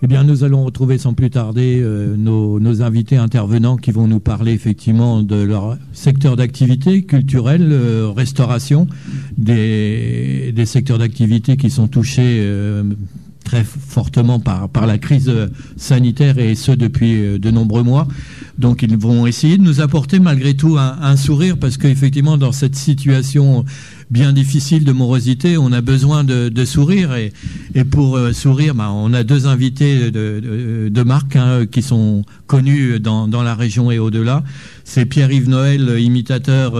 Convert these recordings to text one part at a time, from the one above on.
Eh bien, nous allons retrouver sans plus tarder nos invités intervenants qui vont nous parler effectivement de leur secteur d'activité culturel, restauration, des secteurs d'activité qui sont touchés très fortement par la crise sanitaire, et ce depuis de nombreux mois. Donc ils vont essayer de nous apporter malgré tout un sourire, parce qu'effectivement dans cette situation bien difficile de morosité, on a besoin de sourire, et pour sourire, on a deux invités de marque qui sont connus dans la région et au-delà. C'est Pierre-Yves Noël, imitateur,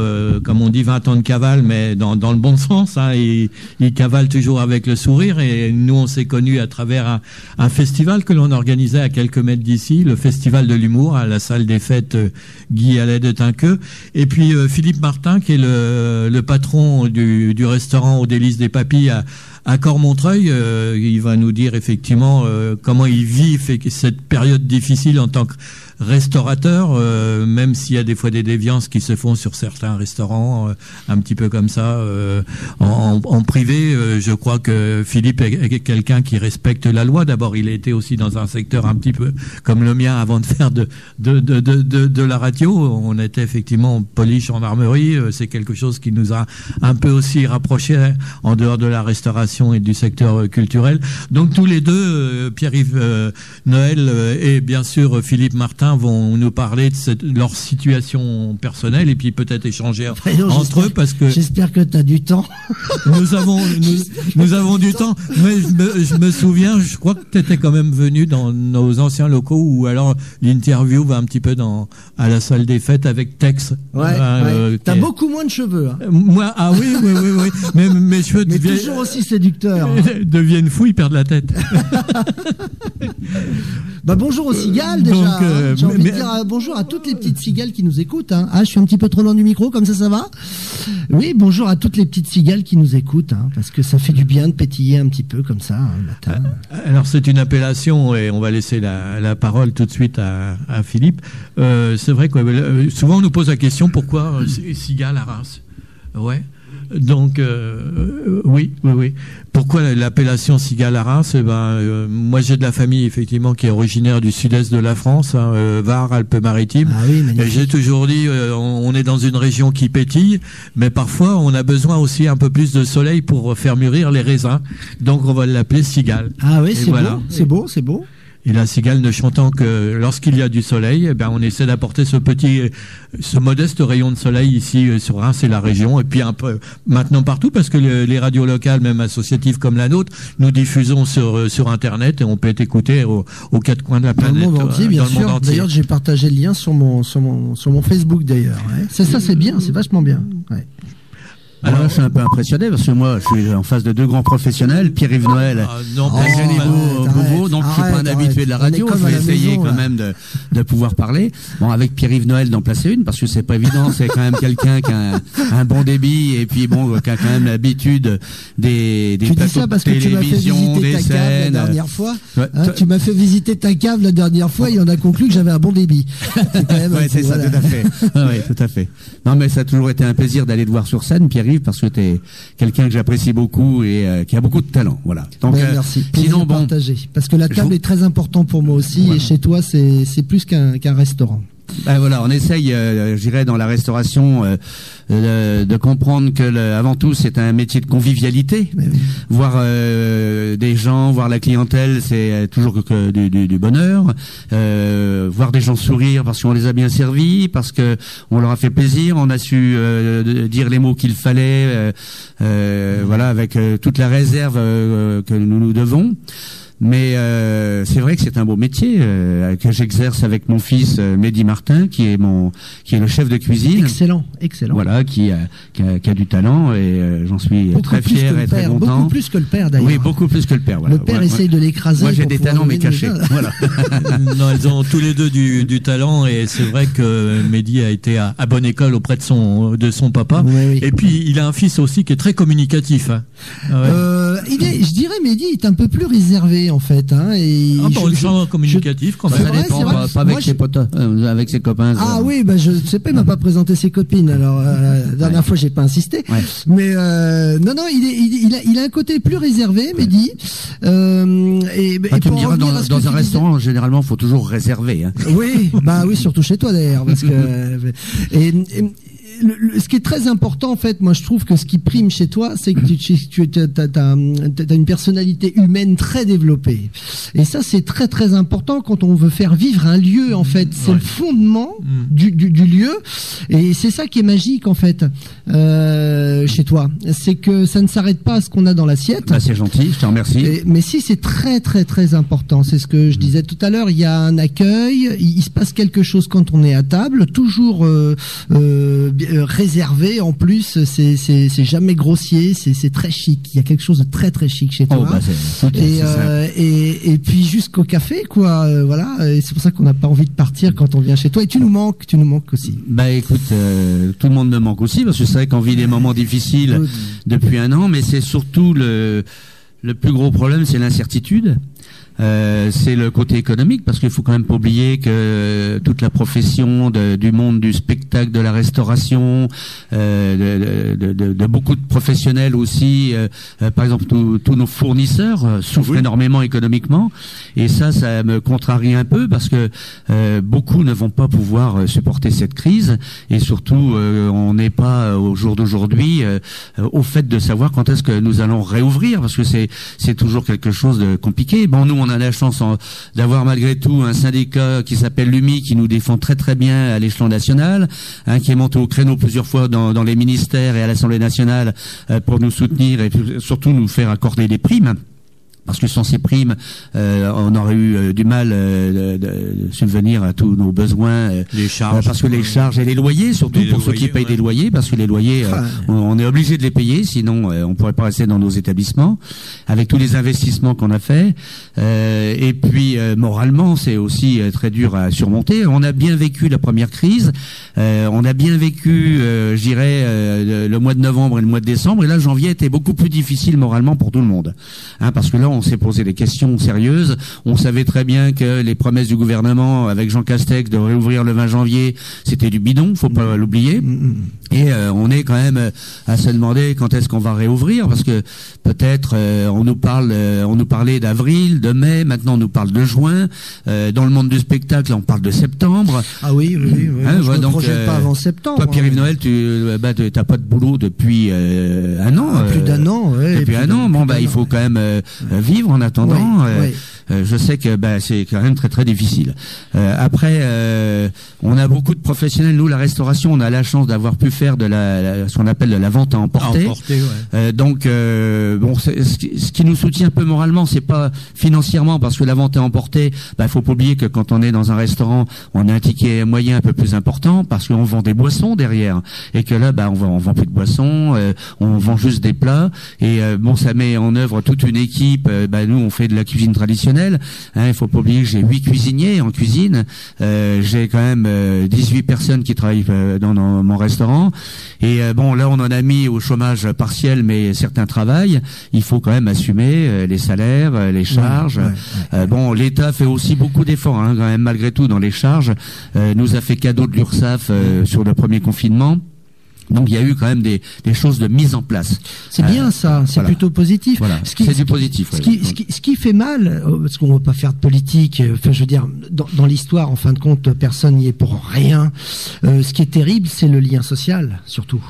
comme on dit, 20 ans de cavale, mais dans le bon sens. Il cavale toujours avec le sourire, et nous on s'est connus à travers un festival que l'on organisait à quelques mètres d'ici, le Festival de l'Humour, à la salle des fêtes Guy Allais de Tinqueux. Et puis Philippe Martin, qui est le patron du restaurant aux Délices des Papilles à Cormontreuil. Il va nous dire effectivement comment il vit cette période difficile en tant que restaurateur, même s'il y a des fois des déviances qui se font sur certains restaurants, un petit peu comme ça, en privé. Je crois que Philippe est quelqu'un qui respecte la loi. D'abord, il a été aussi dans un secteur un petit peu comme le mien avant de faire de la radio. On était effectivement police en armerie. C'est quelque chose qui nous a un peu aussi rapprochés en dehors de la restauration et du secteur culturel. Donc tous les deux, Pierre-Yves Noël et bien sûr Philippe Martin, vont nous parler de leur situation personnelle, et puis peut-être échanger entre eux, parce que... J'espère que tu as du temps. Nous avons du temps, mais je me souviens, je crois que tu étais quand même venu dans nos anciens locaux, ou alors l'interview va un petit peu à la salle des fêtes avec Tex. Ouais, ouais. T'as beaucoup moins de cheveux. Hein. Moi, oui. Mais mes cheveux deviennent... toujours aussi séducteurs. Deviennent fous, ils perdent la tête. Bonjour aux cigales, déjà. Donc, j'ai envie de dire bonjour à toutes les petites cigales qui nous écoutent. Hein. Ah, je suis un petit peu trop loin du micro, comme ça va? Oui, bonjour à toutes les petites cigales qui nous écoutent, parce que ça fait du bien de pétiller un petit peu comme ça, le matin. Alors, c'est une appellation, et on va laisser la parole tout de suite à Philippe. C'est vrai que souvent, on nous pose la question, pourquoi cigale à Reims? Ouais. Donc, oui. Pourquoi l'appellation cigale à Reims? Moi, j'ai de la famille, effectivement, qui est originaire du sud-est de la France, Var, Alpes-Maritimes. Ah oui, et j'ai toujours dit, on est dans une région qui pétille, mais parfois, on a besoin aussi un peu plus de soleil pour faire mûrir les raisins. Donc, on va l'appeler cigale. Ah oui, c'est voilà. Beau, c'est beau, c'est beau. Et la cigale ne chantant que lorsqu'il y a du soleil, on essaie d'apporter ce modeste rayon de soleil ici sur Reims et la région, et puis un peu maintenant partout, parce que les radios locales, même associatives comme la nôtre, nous diffusons sur Internet, et on peut être écouté aux quatre coins de la planète. Dans le monde entier, bien sûr. D'ailleurs, j'ai partagé le lien sur mon Facebook, d'ailleurs. Ouais. Ça, c'est bien, c'est vachement bien. Ouais. Alors là, je suis un peu impressionné, parce que moi, je suis en face de deux grands professionnels, Pierre-Yves Noël et Jany Bouvot, donc je suis pas un habitué de la radio. Je vais essayer quand même de pouvoir parler. Bon, avec Pierre-Yves Noël d'en placer une, parce que c'est pas évident, c'est quand même quelqu'un qui a un bon débit, et puis bon, qui a quand même l'habitude des plateaux de télévision, des scènes. La dernière fois, tu m'as fait visiter ta cave la dernière fois, et on a conclu que j'avais un bon débit. Oui, c'est ça, tout à fait. Oui, tout à fait. Non, mais ça a toujours été un plaisir d'aller te voir sur scène, Pierre-Yves, parce que tu es quelqu'un que j'apprécie beaucoup et qui a beaucoup de talent, voilà. Donc, merci. Sinon, partager, parce que la table est très importante pour moi aussi, voilà. Et chez toi, c'est plus qu'un restaurant. Voilà, on essaye, je dirais, dans la restauration, de comprendre que avant tout, c'est un métier de convivialité. Oui. Voir des gens, voir la clientèle, c'est toujours que du bonheur. Voir des gens sourire parce qu'on les a bien servis, parce que on leur a fait plaisir, on a su dire les mots qu'il fallait, voilà, avec toute la réserve que nous devons. Mais c'est vrai que c'est un beau métier que j'exerce avec mon fils Mehdi Martin, qui est le chef de cuisine. Excellent, excellent. Voilà, qui a du talent, et j'en suis très fier et très content. Beaucoup plus que le père, d'ailleurs. Oui, beaucoup plus que le père. Voilà. Le père essaye de l'écraser. Moi, j'ai des talents mais cachés. Voilà. Non, ils ont tous les deux du talent, et c'est vrai que Mehdi a été à bonne école auprès de son papa. Oui, oui. Et puis il a un fils aussi qui est très communicatif. Ouais. Je dirais Mehdi est un peu plus réservé. communiquer en fait. Hein, et ah, pour le genre communicatif, quand même. Ça dépend, pas avec ses potes, avec ses copains. Ah oui, bah, je sais pas, il m'a pas présenté ses copines. Alors la dernière fois, j'ai pas insisté. Ouais. Mais non, non, il a un côté plus réservé, Mehdi. Et pour revenir dans un restaurant, généralement, faut toujours réserver. Hein. Oui, bah oui, surtout chez toi d'ailleurs, parce que ce qui est très important en fait, moi je trouve que ce qui prime chez toi, c'est que tu as une personnalité humaine très développée. Et ça c'est très très important quand on veut faire vivre un lieu en fait. C'est le fondement du lieu et c'est ça qui est magique en fait chez toi. C'est que ça ne s'arrête pas à ce qu'on a dans l'assiette. Bah, c'est gentil, je te remercie. Mais si c'est très très très important, c'est ce que je disais tout à l'heure. Il y a un accueil, il se passe quelque chose quand on est à table, toujours réservé en plus, c'est jamais grossier, c'est très chic. Il y a quelque chose de très très chic chez toi. Oh, bah et puis jusqu'au café quoi, voilà. Et c'est pour ça qu'on n'a pas envie de partir quand on vient chez toi. Et tu nous manques aussi. Bah écoute, tout le monde me manque aussi parce que c'est vrai qu'on vit des moments difficiles depuis un an, mais c'est surtout le plus gros problème, c'est l'incertitude. C'est le côté économique parce qu'il faut quand même pas oublier que toute la profession du monde du spectacle, de la restauration, de beaucoup de professionnels aussi, par exemple tous nos fournisseurs souffrent énormément économiquement et ça me contrarie un peu parce que beaucoup ne vont pas pouvoir supporter cette crise et surtout on n'est pas au jour d'aujourd'hui au fait de savoir quand est-ce que nous allons réouvrir parce que c'est toujours quelque chose de compliqué. Bon, nous on a la chance d'avoir malgré tout un syndicat qui s'appelle Lumi qui nous défend très très bien à l'échelon national, hein, qui est monté au créneau plusieurs fois dans les ministères et à l'Assemblée nationale pour nous soutenir et surtout nous faire accorder des primes. Parce que sans ces primes, on aurait eu du mal de subvenir à tous nos besoins. Les charges. Parce que les charges et les loyers, surtout pour ceux qui payent des loyers, parce que les loyers, on est obligé de les payer, sinon on pourrait pas rester dans nos établissements, avec tous les investissements qu'on a faits. Et puis moralement, c'est aussi très dur à surmonter. On a bien vécu la première crise, on a bien vécu, je dirais, le mois de novembre et le mois de décembre, et là janvier était beaucoup plus difficile moralement pour tout le monde. Hein, parce que là, on s'est posé des questions sérieuses. On savait très bien que les promesses du gouvernement avec Jean Castex de réouvrir le 20 janvier, c'était du bidon, faut pas l'oublier. Et on est quand même à se demander quand est-ce qu'on va réouvrir, parce que peut-être on nous parlait d'avril, de mai, maintenant on nous parle de juin. Dans le monde du spectacle, on parle de septembre. Ah oui, oui, oui. Hein, je ne projette pas avant septembre. Toi, Pierre-Yves Noël, tu t'as pas de boulot depuis un an. Plus d'un an. Ouais, depuis un an. Bon, bah il faut quand même vivre en attendant, je sais que c'est quand même très très difficile. Après, on a beaucoup de professionnels. Nous, la restauration, on a la chance d'avoir pu faire de ce qu'on appelle de la vente à emporter. Donc, ce qui nous soutient un peu moralement, c'est pas financièrement, parce que la vente à emporter, faut pas oublier que quand on est dans un restaurant, on a un ticket moyen un peu plus important, parce qu'on vend des boissons derrière, et que là, on vend plus de boissons, on vend juste des plats, et ça met en œuvre toute une équipe. Nous, on fait de la cuisine traditionnelle. Il faut pas oublier que j'ai 8 cuisiniers en cuisine, j'ai quand même 18 personnes qui travaillent dans mon restaurant et là on en a mis au chômage partiel, mais certains travaillent. Il faut quand même assumer les salaires, les charges. L'État fait aussi beaucoup d'efforts quand même malgré tout dans les charges, nous a fait cadeau de l'URSSAF sur le premier confinement. Donc il y a eu quand même des choses de mise en place. C'est bien ça, c'est plutôt positif. Voilà. C'est du positif. Ce qui fait mal, parce qu'on ne va pas faire de politique, je veux dire, dans l'histoire, en fin de compte, personne n'y est pour rien. Ce qui est terrible, c'est le lien social, surtout.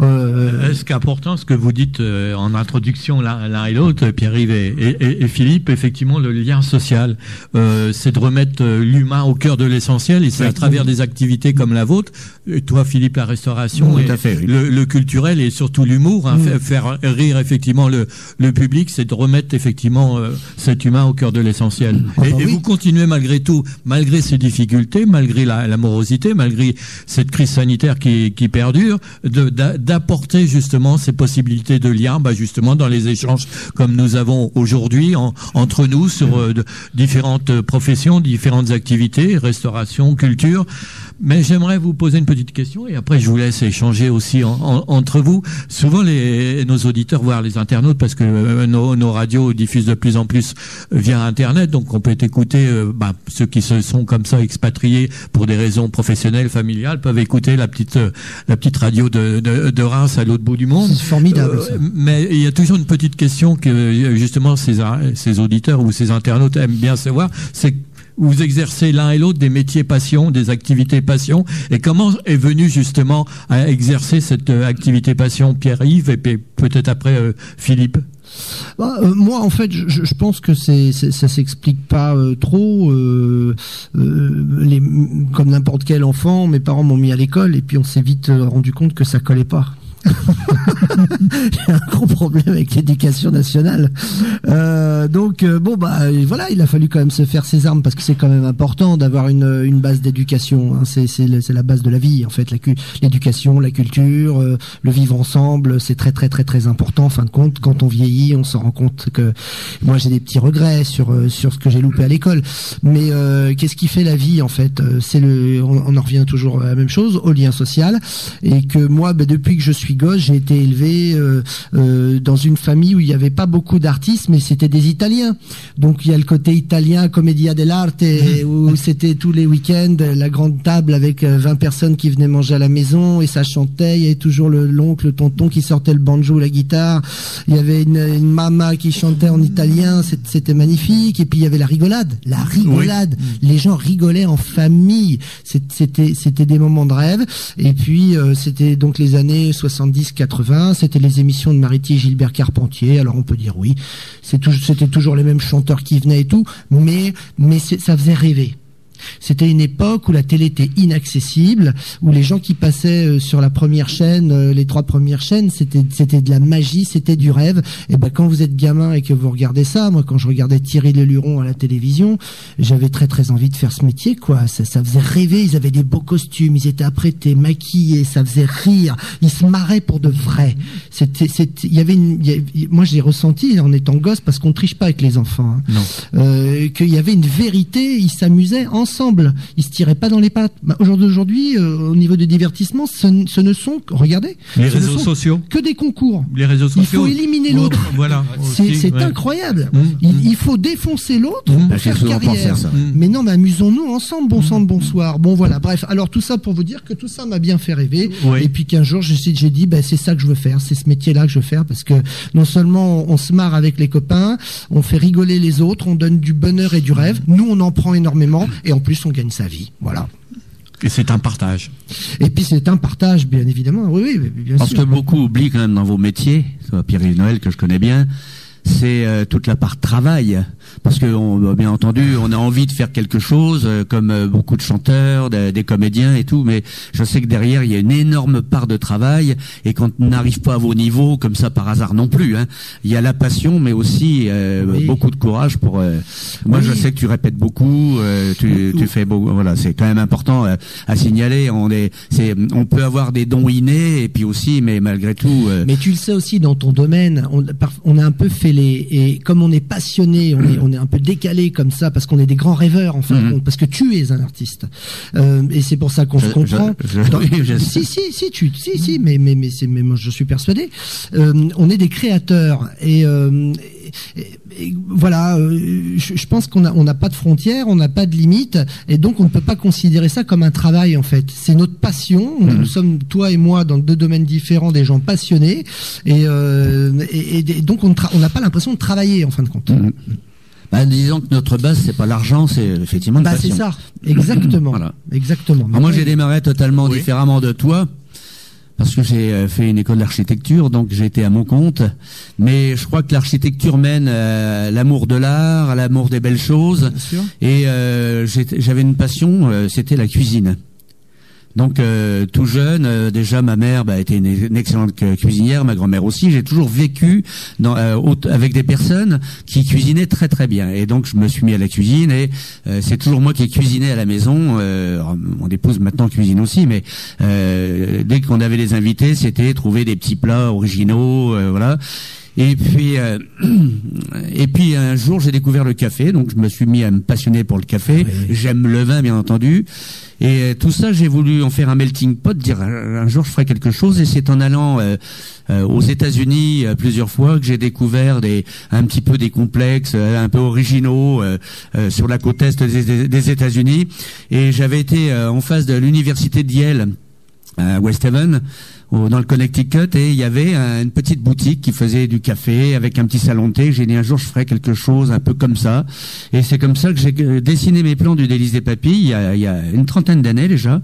Ce qui est important, ce que vous dites en introduction l'un et l'autre, Pierre-Yves et Philippe, effectivement, le lien social, c'est de remettre l'humain au cœur de l'essentiel, et c'est à travers des activités comme la vôtre, et toi Philippe, la restauration, oui. Le culturel et surtout l'humour, faire rire effectivement le public, c'est de remettre effectivement cet humain au cœur de l'essentiel. Et vous continuez malgré tout, malgré ces difficultés, malgré la morosité, malgré cette crise sanitaire qui perdure, d'apporter justement ces possibilités de lien, justement dans les échanges comme nous avons aujourd'hui entre nous sur différentes professions, différentes activités, restauration, culture. Mais j'aimerais vous poser une petite question et après je vous laisse échanger aussi entre vous. Souvent nos auditeurs, voire les internautes, parce que nos radios diffusent de plus en plus via Internet, donc on peut écouter, ceux qui se sont comme ça expatriés pour des raisons professionnelles, familiales, peuvent écouter la petite radio de Reims à l'autre bout du monde. C'est formidable. Ça. Mais il y a toujours une petite question que justement ces auditeurs ou ces internautes aiment bien savoir, c'est vous exercez l'un et l'autre des métiers passion, des activités passion. Et comment est venu justement à exercer cette activité passion Pierre-Yves et peut-être après Philippe? Moi, en fait, je pense que ça s'explique pas trop. Comme n'importe quel enfant, mes parents m'ont mis à l'école et puis on s'est vite rendu compte que ça collait pas. J'ai un gros problème avec l'éducation nationale. Voilà, il a fallu quand même se faire ses armes parce que c'est quand même important d'avoir une base d'éducation. Hein. C'est la base de la vie en fait. L'éducation, la culture, le vivre ensemble, c'est très très très très important. En fin de compte, quand on vieillit, on se rend compte que moi j'ai des petits regrets sur ce que j'ai loupé à l'école. Mais qu'est-ce qui fait la vie en fait? On en revient toujours à la même chose, au lien social. Et que moi, depuis que je suis gosse, j'ai été élevé dans une famille où il n'y avait pas beaucoup d'artistes, mais c'était des Italiens. Donc il y a le côté italien, Commedia dell'arte, où c'était tous les week-ends la grande table avec 20 personnes qui venaient manger à la maison et ça chantait. Il y avait toujours l'oncle, le tonton qui sortait le banjo, la guitare. Il y avait une maman qui chantait en italien, c'était magnifique. Et puis il y avait la rigolade. Oui. Les gens rigolaient en famille. C'était des moments de rêve. Et puis c'était donc les années 70-80, c'était les émissions de Marie-Thé Gilbert Carpentier. Alors on peut dire oui, c'était toujours les mêmes chanteurs qui venaient et tout, mais ça faisait rêver. C'était une époque où la télé était inaccessible, où les gens qui passaient sur la première chaîne, les 3 premières chaînes, c'était de la magie, c'était du rêve. Et ben quand vous êtes gamin et que vous regardez ça, moi quand je regardais Thierry Le Luron à la télévision, j'avais très très envie de faire ce métier quoi. Ça faisait rêver, ils avaient des beaux costumes, ils étaient apprêtés, maquillés, ça faisait rire, ils se marraient pour de vrai. Moi j'ai ressenti en étant gosse parce qu'on triche pas avec les enfants, hein, qu'il y avait une vérité, ils s'amusaient ensemble, ils se tiraient pas dans les pattes. Aujourd'hui, au niveau du divertissement, ce ne sont, regardez, les réseaux sociaux, que des concours. Les réseaux sociaux. Il faut éliminer l'autre. Voilà. C'est incroyable. Il faut défoncer l'autre pour faire carrière. Mais non, mais amusons-nous ensemble. Bon sang, bonsoir. Bon voilà. Bref. Alors tout ça pour vous dire que tout ça m'a bien fait rêver. Oui. Et puis qu'un jour, j'ai dit, c'est ça que je veux faire. C'est ce métier-là que je veux faire parce que non seulement on se marre avec les copains, on fait rigoler les autres, on donne du bonheur et du rêve. Nous, on en prend énormément. Et en plus, on gagne sa vie. Voilà. Et c'est un partage. Et puis c'est un partage, bien évidemment. Oui, bien sûr. Parce que beaucoup oublient quand même dans vos métiers, Pierre-Yves Noël, que je connais bien, c'est toute la part travail. Parce que, bien entendu, on a envie de faire quelque chose, comme beaucoup de chanteurs, des comédiens et tout, mais je sais que derrière, il y a une énorme part de travail, et quand on n'arrive pas à vos niveaux, comme ça par hasard non plus, hein, il y a la passion, mais aussi beaucoup de courage pour... moi, je sais que tu répètes beaucoup, tu fais beaucoup... Voilà, c'est quand même important à signaler. On peut avoir des dons innés, et puis aussi, mais malgré tout... Mais tu le sais aussi, dans ton domaine, on a un peu fêlé, et comme on est passionné, on est un peu décalé comme ça parce qu'on est des grands rêveurs en fin de compte, parce que tu es un artiste et c'est pour ça qu'on se comprend. Mais moi je suis persuadé. On est des créateurs et voilà, je pense qu'on n'a pas de frontières, on n'a pas de limites, et donc on ne peut pas considérer ça comme un travail en fait. C'est notre passion. Nous sommes toi et moi dans 2 domaines différents, des gens passionnés, et donc on n'a pas l'impression de travailler en fin de compte. Disons que notre base, c'est pas l'argent, c'est effectivement la passion. C'est ça, exactement. Voilà. Exactement. Alors moi, j'ai démarré totalement différemment de toi, parce que j'ai fait une école d'architecture, donc j'étais à mon compte. Mais je crois que l'architecture mène à l'amour de l'art, à l'amour des belles choses. Bien sûr. Et j'avais une passion, c'était la cuisine. Donc tout jeune, déjà ma mère était une excellente cuisinière, ma grand-mère aussi. J'ai toujours vécu avec des personnes qui cuisinaient très très bien. Et donc je me suis mis à la cuisine et c'est toujours moi qui cuisinais à la maison. Mon épouse maintenant cuisine aussi, mais dès qu'on avait des invités, c'était trouver des petits plats originaux, voilà. Et puis un jour j'ai découvert le café, donc je me suis mis à me passionner pour le café. Oui. J'aime le vin bien entendu, et tout ça j'ai voulu en faire un melting pot, dire un jour je ferai quelque chose. Et c'est en allant aux États-Unis plusieurs fois que j'ai découvert un petit peu des complexes un peu originaux sur la côte est des États-Unis. Et j'avais été en face de l'université de Yale à West Haven, dans le Connecticut, et il y avait une petite boutique qui faisait du café avec un petit salon de thé. J'ai dit un jour je ferai quelque chose un peu comme ça, et c'est comme ça que j'ai dessiné mes plans du Délice des Papilles il y a une trentaine d'années déjà.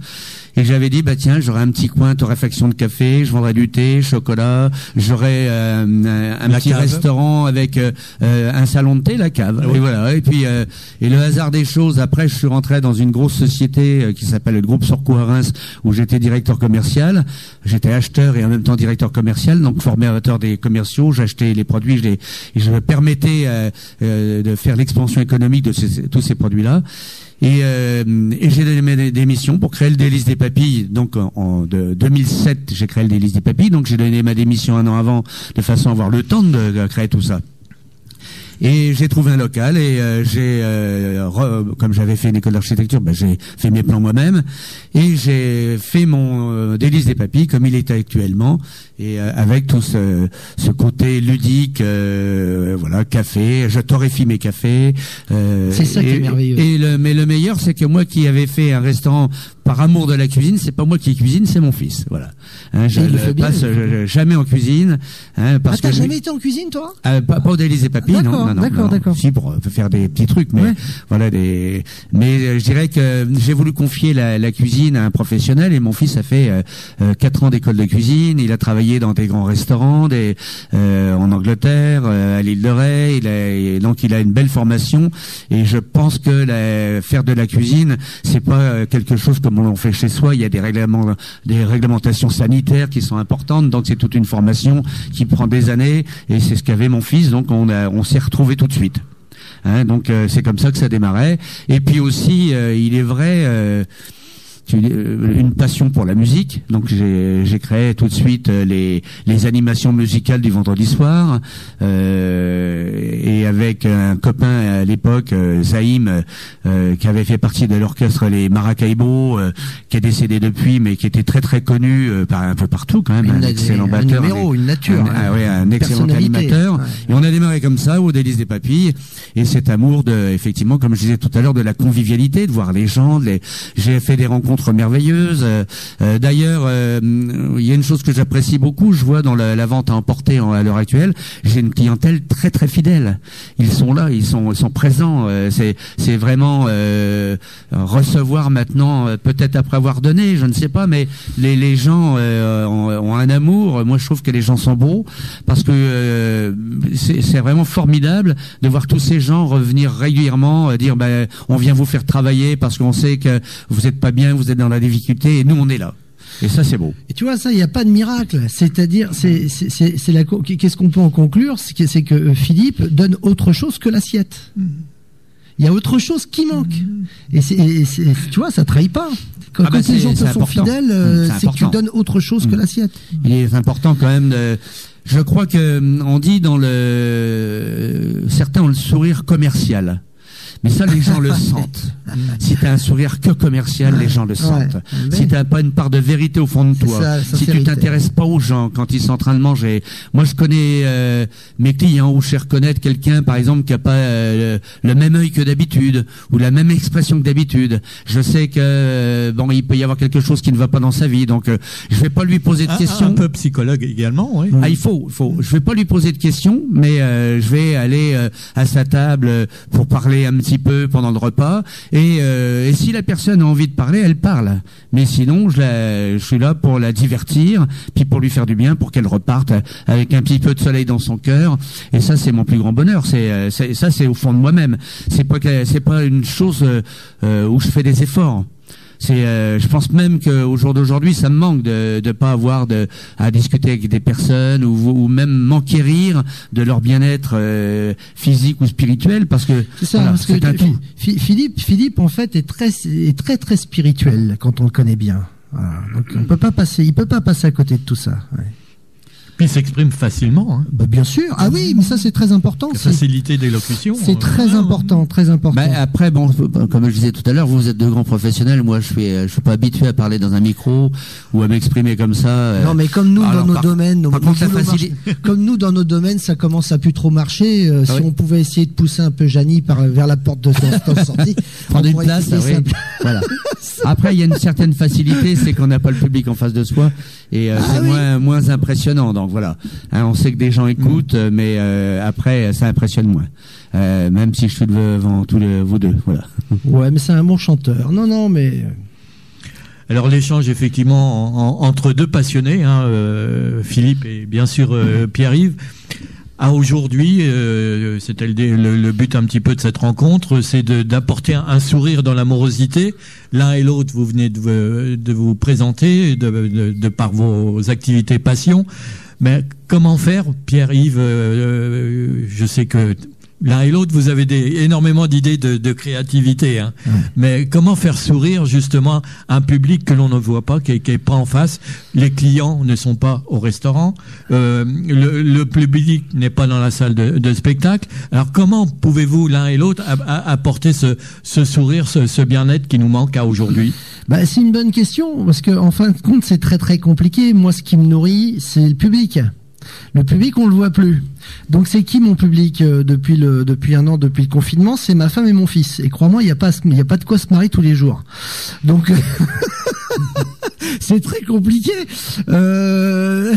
Et j'avais dit bah tiens, j'aurais un petit coin torréfaction de café, je vendrais du thé, chocolat, j'aurais un petit restaurant avec un salon de thé, la cave. Oui. Et voilà. Et puis et le hasard des choses, après je suis rentré dans une grosse société qui s'appelle le groupe Sorco à Reims, où j'étais directeur commercial. J'étais acheteur et en même temps directeur commercial, donc formateur des commerciaux. J'achetais les produits, je me permettais de faire l'expansion économique de tous ces produits-là. Et j'ai donné des missions pour créer le Délice des Papilles. Donc en 2007, j'ai créé le Délice des Papilles. Donc j'ai donné ma démission un an avant, de façon à avoir le temps de créer tout ça. Et j'ai trouvé un local, et comme j'avais fait une école d'architecture, j'ai fait mes plans moi-même, et j'ai fait mon Délice des Papilles comme il est actuellement, et avec tout ce côté ludique, voilà, café, je torréfie mes cafés. C'est ça qui est merveilleux. Mais le meilleur, c'est que moi qui avais fait un restaurant par amour de la cuisine, c'est pas moi qui cuisine, c'est mon fils. Voilà. Hein, je ne passe jamais en cuisine. Hein, parce que t'as jamais été en cuisine, toi? Pas au Délice des Papilles, non. D'accord. Si, pour faire des petits trucs, mais ouais. Voilà des. Mais je dirais que j'ai voulu confier la cuisine à un professionnel, et mon fils a fait 4 ans d'école de cuisine. Il a travaillé dans des grands restaurants, en Angleterre, à l'île de Ré. Donc il a une belle formation, et je pense que faire de la cuisine, c'est pas quelque chose comme on fait chez soi. Il y a des réglementations sanitaires qui sont importantes, donc c'est toute une formation qui prend des années, et c'est ce qu'avait mon fils. Donc on s'est retrouvé tout de suite. Hein, donc c'est comme ça que ça démarrait. Et puis aussi, il est vrai, une passion pour la musique. Donc j'ai créé tout de suite les animations musicales du vendredi soir, et avec un copain à l'époque, Zaim, qui avait fait partie de l'orchestre Les Maracaibo, qui est décédé depuis, mais qui était très très connu un peu partout quand même. Un excellent batteur, un numéro, une nature, un excellent animateur. Ouais. Et on a démarré comme ça au Délice des Papilles, et cet amour effectivement, comme je disais tout à l'heure, de la convivialité, de voir les gens. J'ai fait des rencontres merveilleuse. D'ailleurs, il y a une chose que j'apprécie beaucoup, je vois dans la vente à emporter à l'heure actuelle, j'ai une clientèle très très fidèle. Ils sont là, ils sont présents. C'est vraiment recevoir maintenant, peut-être après avoir donné, je ne sais pas, mais les gens ont un amour. Moi, je trouve que les gens sont beaux, parce que c'est vraiment formidable de voir tous ces gens revenir régulièrement, dire on vient vous faire travailler parce qu'on sait que vous n'êtes pas bien, vous êtes dans la difficulté, et nous on est là. Et ça, c'est beau. Et tu vois, ça, il n'y a pas de miracle. C'est-à-dire, qu'est-ce qu'on peut en conclure? C'est que Philippe donne autre chose que l'assiette. Il y a autre chose qui manque. Et tu vois, ça ne trahit pas. Quand les gens te sont fidèles, c'est que tu donnes autre chose que l'assiette. Il est important quand même de... Je crois que on dit certains ont le sourire commercial. Mais ça, les gens le sentent. Si t'as un sourire que commercial, les gens le sentent. Ouais. Si t'as pas une part de vérité au fond de toi, si tu t'intéresses pas aux gens quand ils sont en train de manger. Moi, je connais mes clients, ou je sais reconnaître quelqu'un, par exemple, qui a pas le même œil que d'habitude, ou la même expression que d'habitude. Je sais que il peut y avoir quelque chose qui ne va pas dans sa vie, donc je vais pas lui poser de questions. Un peu psychologue également, oui. Ah, il faut. Je vais pas lui poser de questions, mais je vais aller à sa table pour parler un petit peu pendant le repas, et si la personne a envie de parler, elle parle, mais sinon je suis là pour la divertir, puis pour lui faire du bien, pour qu'elle reparte avec un petit peu de soleil dans son cœur. Et ça, c'est mon plus grand bonheur. Ça, c'est au fond de moi-même. C'est pas une chose où je fais des efforts. Je pense même qu'au jour d'aujourd'hui, ça me manque de pas avoir à discuter avec des personnes, ou même m'enquérir de leur bien-être physique ou spirituel, parce que c'est un tout. Philippe en fait est très très spirituel quand on le connaît bien. Voilà. Donc on peut pas passer à côté de tout ça. Ouais. Puis il s'exprime facilement. Hein. Bah, bien sûr. Ah oui, mais ça c'est très important. La facilité d'élocution. C'est très important, très important. Bah, après, bon, comme je disais tout à l'heure, vous êtes deux grands professionnels. Moi, je suis pas habitué à parler dans un micro ou à m'exprimer comme ça. Non, mais comme nous dans nos domaines, comme nous dans nos domaines, ça commence à plus trop marcher. Ah si oui. On pouvait essayer de pousser un peu Jany vers la porte de son sortie, prendre une place. Ah oui. Voilà. Après, il y a une certaine facilité, c'est qu'on n'a pas le public en face de soi et c'est oui. moins impressionnant. Donc voilà, hein, on sait que des gens écoutent, mais après, ça impressionne moins. Même si je suis devant vous deux, voilà. Ouais, mais c'est un bon chanteur. Non, mais... Alors l'échange effectivement entre deux passionnés, hein, Philippe et bien sûr Pierre-Yves, à aujourd'hui, c'était le but un petit peu de cette rencontre, c'est d'apporter un sourire dans l'amorosité. L'un et l'autre, vous venez de vous présenter de par vos activités passions. Mais comment faire, Pierre-Yves, je sais que l'un et l'autre, vous avez énormément d'idées de créativité. Hein. Ouais. Mais comment faire sourire justement un public que l'on ne voit pas, qui n'est pas en face? Les clients ne sont pas au restaurant, le public n'est pas dans la salle de spectacle. Alors comment pouvez-vous, l'un et l'autre, apporter ce sourire, ce bien-être qui nous manque à aujourd'hui? Bah, c'est une bonne question, parce qu'en fin de compte, c'est très très compliqué. Moi, ce qui me nourrit, c'est le public. Le public, on le voit plus. Donc c'est qui mon public depuis un an, depuis le confinement? C'est ma femme et mon fils. Et crois-moi, il n'y a pas de quoi se marier tous les jours. Donc c'est très compliqué. Et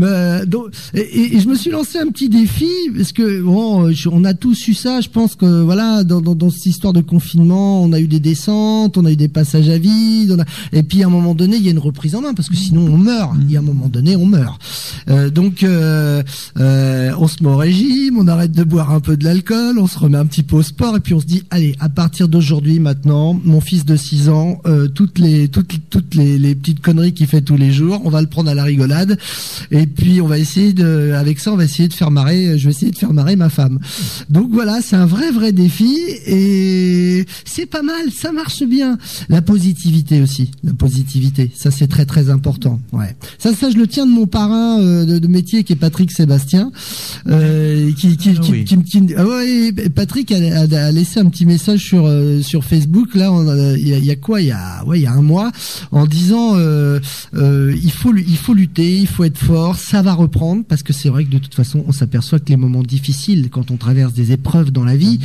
je me suis lancé un petit défi parce que bon, on a tous eu ça. Je pense que voilà, dans cette histoire de confinement, on a eu des descentes, on a eu des passages à vide. Et puis à un moment donné, il y a une reprise en main parce que sinon on meurt. Il y a un moment donné, on meurt. Donc on se met au régime, on arrête de boire un peu de l'alcool, on se remet un petit peu au sport et puis on se dit allez, à partir d'aujourd'hui maintenant, mon fils de 6 ans, toutes les petites conneries qu'il fait tous les jours, on va le prendre à la rigolade et puis on va essayer de faire marrer, je vais essayer de faire marrer ma femme. Donc voilà, c'est un vrai défi et c'est pas mal, ça marche bien. La positivité aussi, ça c'est très très important. Ouais. Ça je le tiens de mon parrain de métier qui est Patrick Sébastien. Patrick a laissé un petit message sur Facebook là, il y a un mois, en disant il faut lutter, il faut être fort, ça va reprendre, parce que c'est vrai que de toute façon on s'aperçoit que les moments difficiles, quand on traverse des épreuves dans la vie,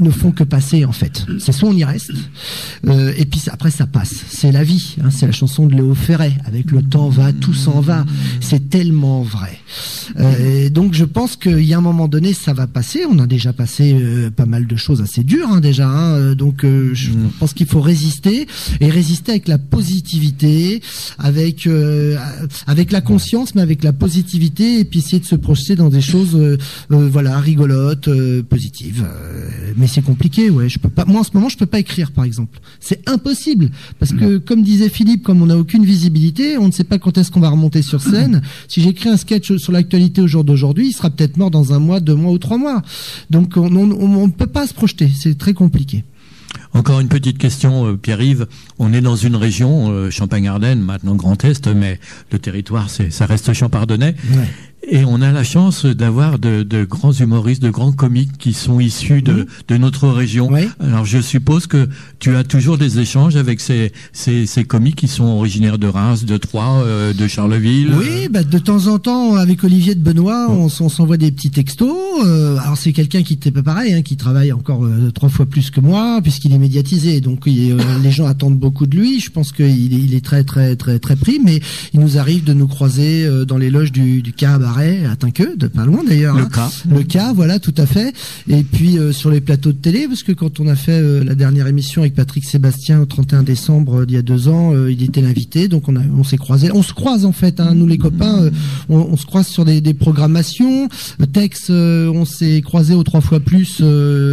ne font que passer en fait. C'est soit on y reste, et puis après ça passe. C'est la vie, hein, c'est la chanson de Léo Ferré, avec le temps va, tout s'en va. C'est tellement vrai. Et donc je pense qu'il y a un moment donné, ça va passer. On a déjà passé pas mal de choses assez dures hein, déjà. Hein, donc je pense qu'il faut résister, et résister avec la positivité, avec la conscience, mais avec la positivité, et puis essayer de se projeter dans des choses voilà, rigolotes, positives. Mais c'est compliqué, ouais. Je peux pas. Moi, en ce moment, je peux pas écrire, par exemple. C'est impossible parce que, comme disait Philippe, comme on n'a aucune visibilité, on ne sait pas quand est-ce qu'on va remonter sur scène. Si j'écris un sketch sur l'actualité au jour d'aujourd'hui, il sera peut-être mort dans un mois, 2 mois ou 3 mois. Donc, on ne peut pas se projeter. C'est très compliqué. Encore une petite question, Pierre-Yves. On est dans une région, Champagne-Ardenne, maintenant Grand Est, mais le territoire, ça reste champardonnais. Ouais. Et on a la chance d'avoir de grands humoristes, de grands comiques qui sont issus de notre région. Oui. Alors je suppose que tu as toujours des échanges avec ces comiques qui sont originaires de Reims, de Troyes, de Charleville. Oui, bah, de temps en temps, avec Olivier de Benoît, on s'envoie des petits textos. Alors c'est quelqu'un qui était pas pareil, hein, qui travaille encore 3 fois plus que moi, puisqu'il est médiatisé. Donc les gens attendent beaucoup de lui. Je pense qu'il est très très très très pris, mais il nous arrive de nous croiser dans les loges du cab à Tinqueux, de pas loin d'ailleurs. Le cas. Le cas, voilà, tout à fait. Et puis sur les plateaux de télé, parce que quand on a fait la dernière émission avec Patrick Sébastien au 31 décembre il y a 2 ans, il était l'invité, donc on s'est croisés. On se croise en fait, hein, nous les copains, on se croise sur des programmations. Le texte, on s'est croisés au 3 fois plus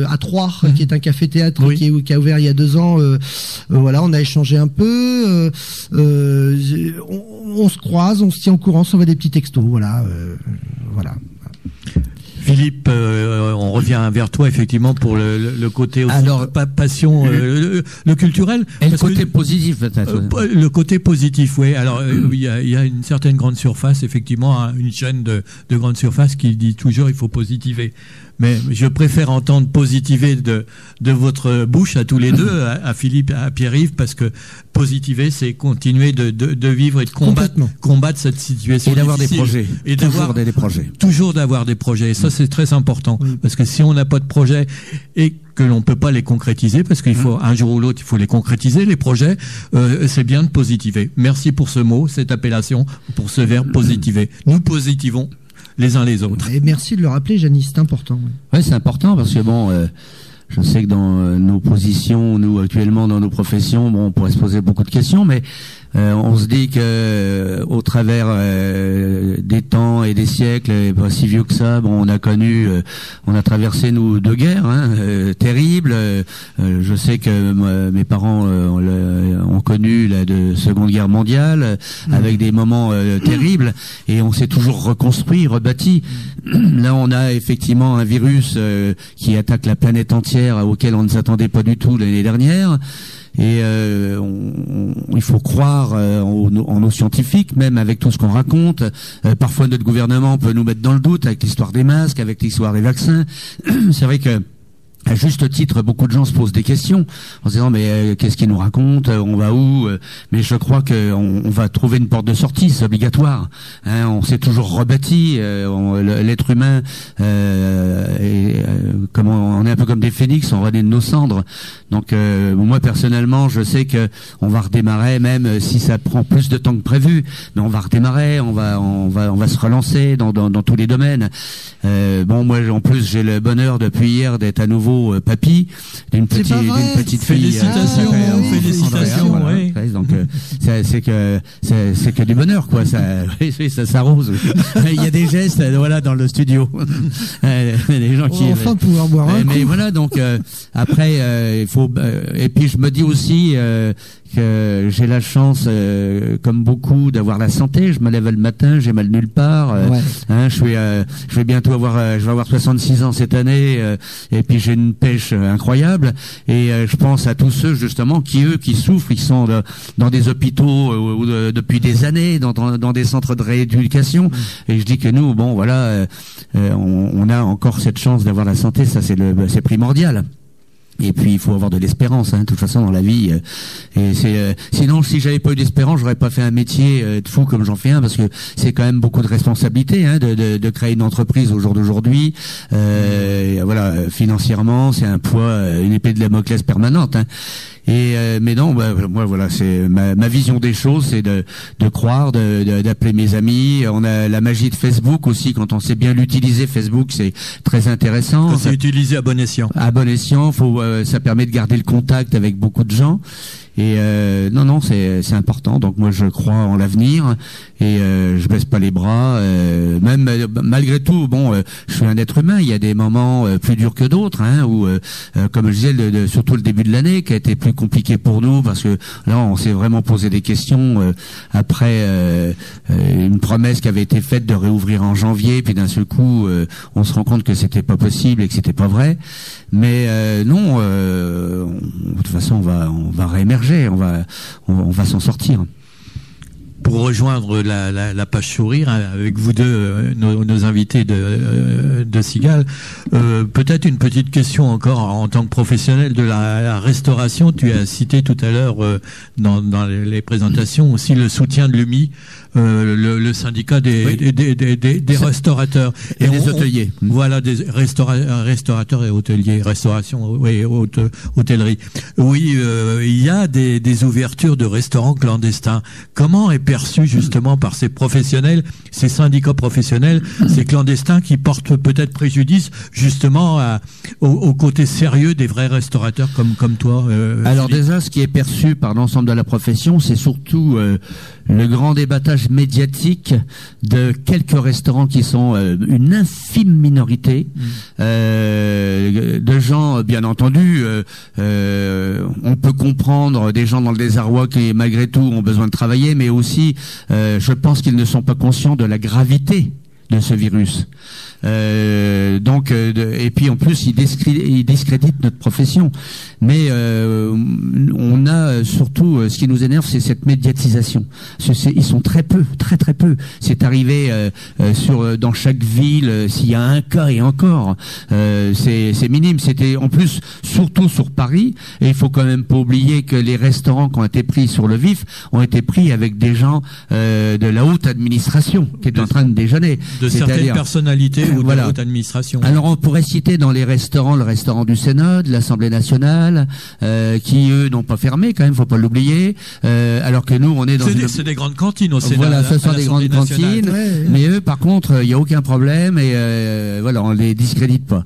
à Troyes, qui est un café-théâtre qui a ouvert il y a 2 ans. Voilà, on a échangé un peu. On se croise, on se tient au courant, on s'envoie des petits textos, voilà. Philippe, on revient vient vers toi effectivement pour le côté aussi, alors passion, le culturel et parce le côté positif peut-être. Le côté positif, oui. Alors il y a une certaine grande surface, effectivement, hein, une chaîne de grande surface qui dit toujours il faut positiver. Mais je préfère entendre positiver de votre bouche à tous les deux, à Philippe, à Pierre-Yves, parce que positiver, c'est continuer de vivre et de combattre cette situation. Et d'avoir des projets. Et toujours des projets. Toujours d'avoir des projets. Et ça, c'est très important. Oui. Parce que si on n'a pas de projet et que l'on ne peut pas les concrétiser, parce qu'il faut, un jour ou l'autre, il faut les concrétiser, les projets, c'est bien de positiver. Merci pour ce mot, cette appellation, pour ce verbe positiver. Nous positivons les uns les autres. Et merci de le rappeler, Jany, c'est important. Oui, ouais, c'est important parce que bon, je sais que dans nos positions, nous actuellement dans nos professions, bon, on pourrait se poser beaucoup de questions, mais on se dit que au travers des temps et des siècles, et pas si vieux que ça, bon, on a connu, on a traversé nous deux guerres hein, terribles. Je sais que mes parents ont connu la Seconde Guerre mondiale avec des moments terribles, et on s'est toujours reconstruit, rebâti. Là, on a effectivement un virus qui attaque la planète entière, auquel on ne s'attendait pas du tout l'année dernière. Et il faut croire en nos scientifiques, même avec tout ce qu'on raconte. Parfois, notre gouvernement peut nous mettre dans le doute avec l'histoire des masques, avec l'histoire des vaccins. C'est vrai que, à juste titre, beaucoup de gens se posent des questions en se disant mais qu'est-ce qu'ils nous racontent, on va où, mais je crois que on va trouver une porte de sortie, c'est obligatoire. Hein, on s'est toujours rebâti, l'être humain comment on est un peu comme des phénix, on renaît de nos cendres. Donc moi personnellement, je sais que on va redémarrer, même si ça prend plus de temps que prévu, mais on va redémarrer, on va se relancer dans tous les domaines. Bon, moi en plus j'ai le bonheur depuis hier d'être à nouveau papy d'une petite fille. Félicitations, félicitations. Voilà. Oui. Donc c'est que du bonheur quoi. Ça, ça s'arrose. Il y a des gestes voilà dans le studio. Les gens qui enfin pouvoir boire un coup. Voilà donc après il faut et puis je me dis aussi que j'ai la chance, comme beaucoup, d'avoir la santé. Je me lève le matin, j'ai mal nulle part. Ouais. Hein, je vais bientôt avoir, je vais avoir 66 ans cette année. Et puis j'ai une pêche incroyable. Et je pense à tous ceux justement qui souffrent, ils sont dans des hôpitaux depuis des années, dans des centres de rééducation. Et je dis que nous, bon voilà, on a encore cette chance d'avoir la santé. Ça c'est primordial. Et puis il faut avoir de l'espérance, hein, de toute façon dans la vie. Et c'est sinon, si j'avais pas eu d'espérance, j'aurais pas fait un métier de fou comme j'en fais un, parce que c'est quand même beaucoup de responsabilités, hein, de créer une entreprise au jour d'aujourd'hui. Voilà, financièrement, c'est un poids, une épée de Damoclès permanente. Hein. Et mais non, moi voilà, c'est ma vision des choses, c'est de croire, d'appeler mes amis. On a la magie de Facebook aussi, quand on sait bien l'utiliser. Facebook, c'est très intéressant. C'est utilisé à bon escient. À bon escient, faut ça permet de garder le contact avec beaucoup de gens. Et non, c'est important. Donc moi, je crois en l'avenir et je baisse pas les bras. Même malgré tout, bon, je suis un être humain. Il y a des moments plus durs que d'autres, hein, où, comme je disais, surtout le début de l'année, qui a été plus compliqué pour nous, parce que là, on s'est vraiment posé des questions après une promesse qui avait été faite de réouvrir en janvier, puis d'un seul coup, on se rend compte que c'était pas possible et que c'était pas vrai. Mais non, de toute façon, on va réémerger. On va s'en sortir. Pour rejoindre la page sourire avec vous deux, nos invités de Cigale, peut-être une petite question encore en tant que professionnel de la restauration. Tu as cité tout à l'heure dans les présentations aussi le soutien de Lumi, le syndicat des restaurateurs et des hôteliers. Voilà, des restaurateurs et hôteliers, restauration et hôtellerie. Oui, il y a des ouvertures de restaurants clandestins. Comment est perçu justement par ces professionnels, ces syndicats professionnels, ces clandestins qui portent peut-être préjudice justement au côté sérieux des vrais restaurateurs comme toi Alors Philippe. Déjà, ce qui est perçu par l'ensemble de la profession, c'est surtout le grand débattage médiatique de quelques restaurants qui sont une infime minorité de gens, bien entendu. On peut comprendre des gens dans le désarroi qui, malgré tout, ont besoin de travailler, mais aussi je pense qu'ils ne sont pas conscients de la gravité de ce virus. Et puis en plus, il discrédite notre profession. Mais on a surtout, ce qui nous énerve, c'est cette médiatisation. Ils sont très peu, très peu. C'est arrivé dans chaque ville, s'il y a un cas et encore, c'est minime. C'était en plus surtout sur Paris. Et il faut quand même pas oublier que les restaurants qui ont été pris sur le vif ont été pris avec des gens de la haute administration qui est en train de déjeuner. De certaines personnalités ou de la haute administration. Alors on pourrait citer dans les restaurants le restaurant du Sénat, de l'Assemblée nationale, qui eux n'ont pas fermé quand même, faut pas l'oublier. Alors que nous on est dans c'est des grandes cantines au Sénat. Voilà, ce sont des grandes cantines. Ouais. Mais eux par contre, il n'y a aucun problème et voilà, on les discrédite pas.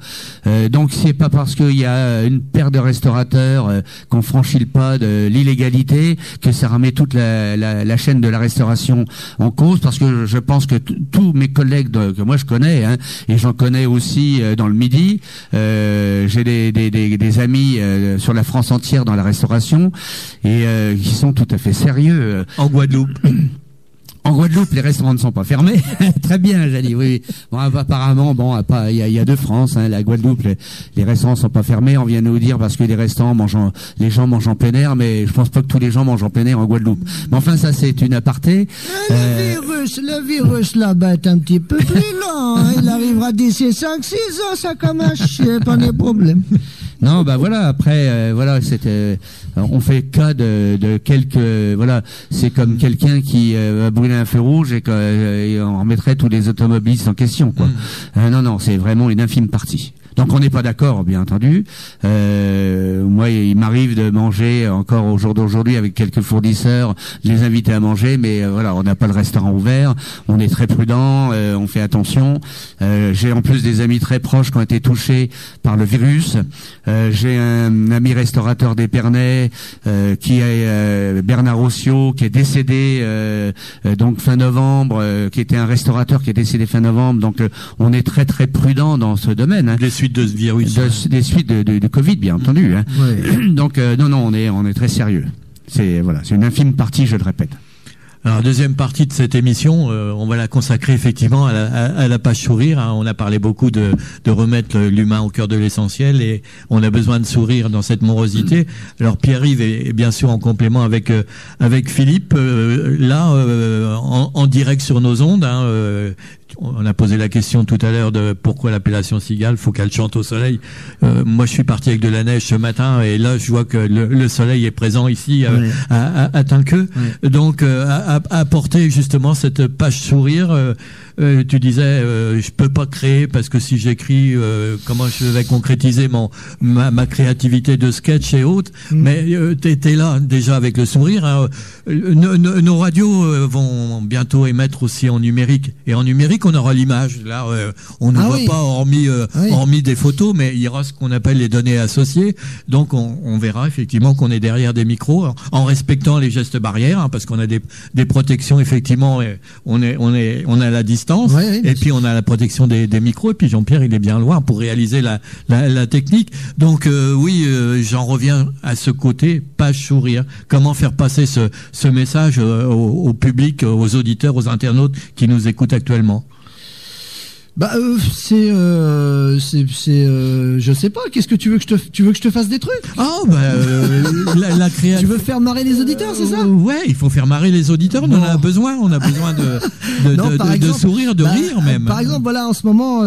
Donc c'est pas parce qu'il y a une paire de restaurateurs qu'on franchit le pas de l'illégalité que ça remet toute la chaîne de la restauration en cause, parce que je pense que tous mes collègues que moi je connais, hein, et j'en connais aussi dans le Midi, j'ai des amis sur la France entière dans la restauration et qui sont tout à fait sérieux. En Guadeloupe. En Guadeloupe, les restaurants ne sont pas fermés. Très bien, Jany, oui. Bon, apparemment, bon, il y a deux France, hein, la Guadeloupe, les restaurants ne sont pas fermés. On vient nous dire parce que les restaurants les gens mangent en plein air, mais je pense pas que tous les gens mangent en plein air en Guadeloupe. Mais enfin, ça, c'est une aparté. Le virus là-bas est un petit peu plus lent. Hein. Il arrivera d'ici 5-6 ans, ça commence, pas de problème. Non, bah voilà. Après, voilà, on fait cas de quelques, voilà, c'est comme quelqu'un qui va brûler un feu rouge et on remettrait tous les automobilistes en question, quoi. Non, c'est vraiment une infime partie. Donc on n'est pas d'accord, bien entendu. Moi, il m'arrive de manger encore au jour d'aujourd'hui avec quelques fournisseurs, les inviter à manger, mais voilà, on n'a pas le restaurant ouvert, on est très prudent, on fait attention. J'ai en plus des amis très proches qui ont été touchés par le virus. J'ai un ami restaurateur d'Épernay, Bernard Rossio, qui est décédé donc fin novembre, qui était un restaurateur qui est décédé fin novembre. Donc on est très prudent dans ce domaine. Hein. De ce virus. Des suites de Covid, bien entendu. Hein. Ouais. Donc, non, on est très sérieux. C'est une infime partie, je le répète. Alors, deuxième partie de cette émission, on va la consacrer effectivement à la page sourire. Hein. On a parlé beaucoup de remettre l'humain au cœur de l'essentiel et on a besoin de sourire dans cette morosité. Alors, Pierre-Yves est bien sûr en complément avec Philippe, en direct sur nos ondes. Hein, on a posé la question tout à l'heure de pourquoi l'appellation cigale, faut qu'elle chante au soleil. Moi, je suis parti avec de la neige ce matin et là, je vois que le soleil est présent ici à Tinqueux. Oui. Donc, apporter justement cette page sourire. Tu disais, je peux pas créer parce que si j'écris, comment je vais concrétiser ma créativité de sketch et autres. Mais t'étais là déjà avec le sourire. Hein. Nos radios vont bientôt émettre aussi en numérique. Et en numérique, on aura l'image. Là, on ne voit pas hormis des photos, mais il y aura ce qu'on appelle les données associées. Donc, on verra effectivement qu'on est derrière des micros, en respectant les gestes barrières, hein, parce qu'on a des protections effectivement. Et on a la distance, et puis on a la protection des micros. Et puis Jean-Pierre, il est bien loin pour réaliser la technique. Donc, j'en reviens à ce côté page sourire. Comment faire passer ce message au public, aux auditeurs, aux internautes qui nous écoutent actuellement? Je sais pas. Qu'est-ce que tu veux que je te fasse des trucs? La création. Tu veux faire marrer les auditeurs, c'est ça? Ouais, il faut faire marrer les auditeurs. On en a besoin. On a besoin de sourire, de rire même. Par exemple, voilà, en ce moment,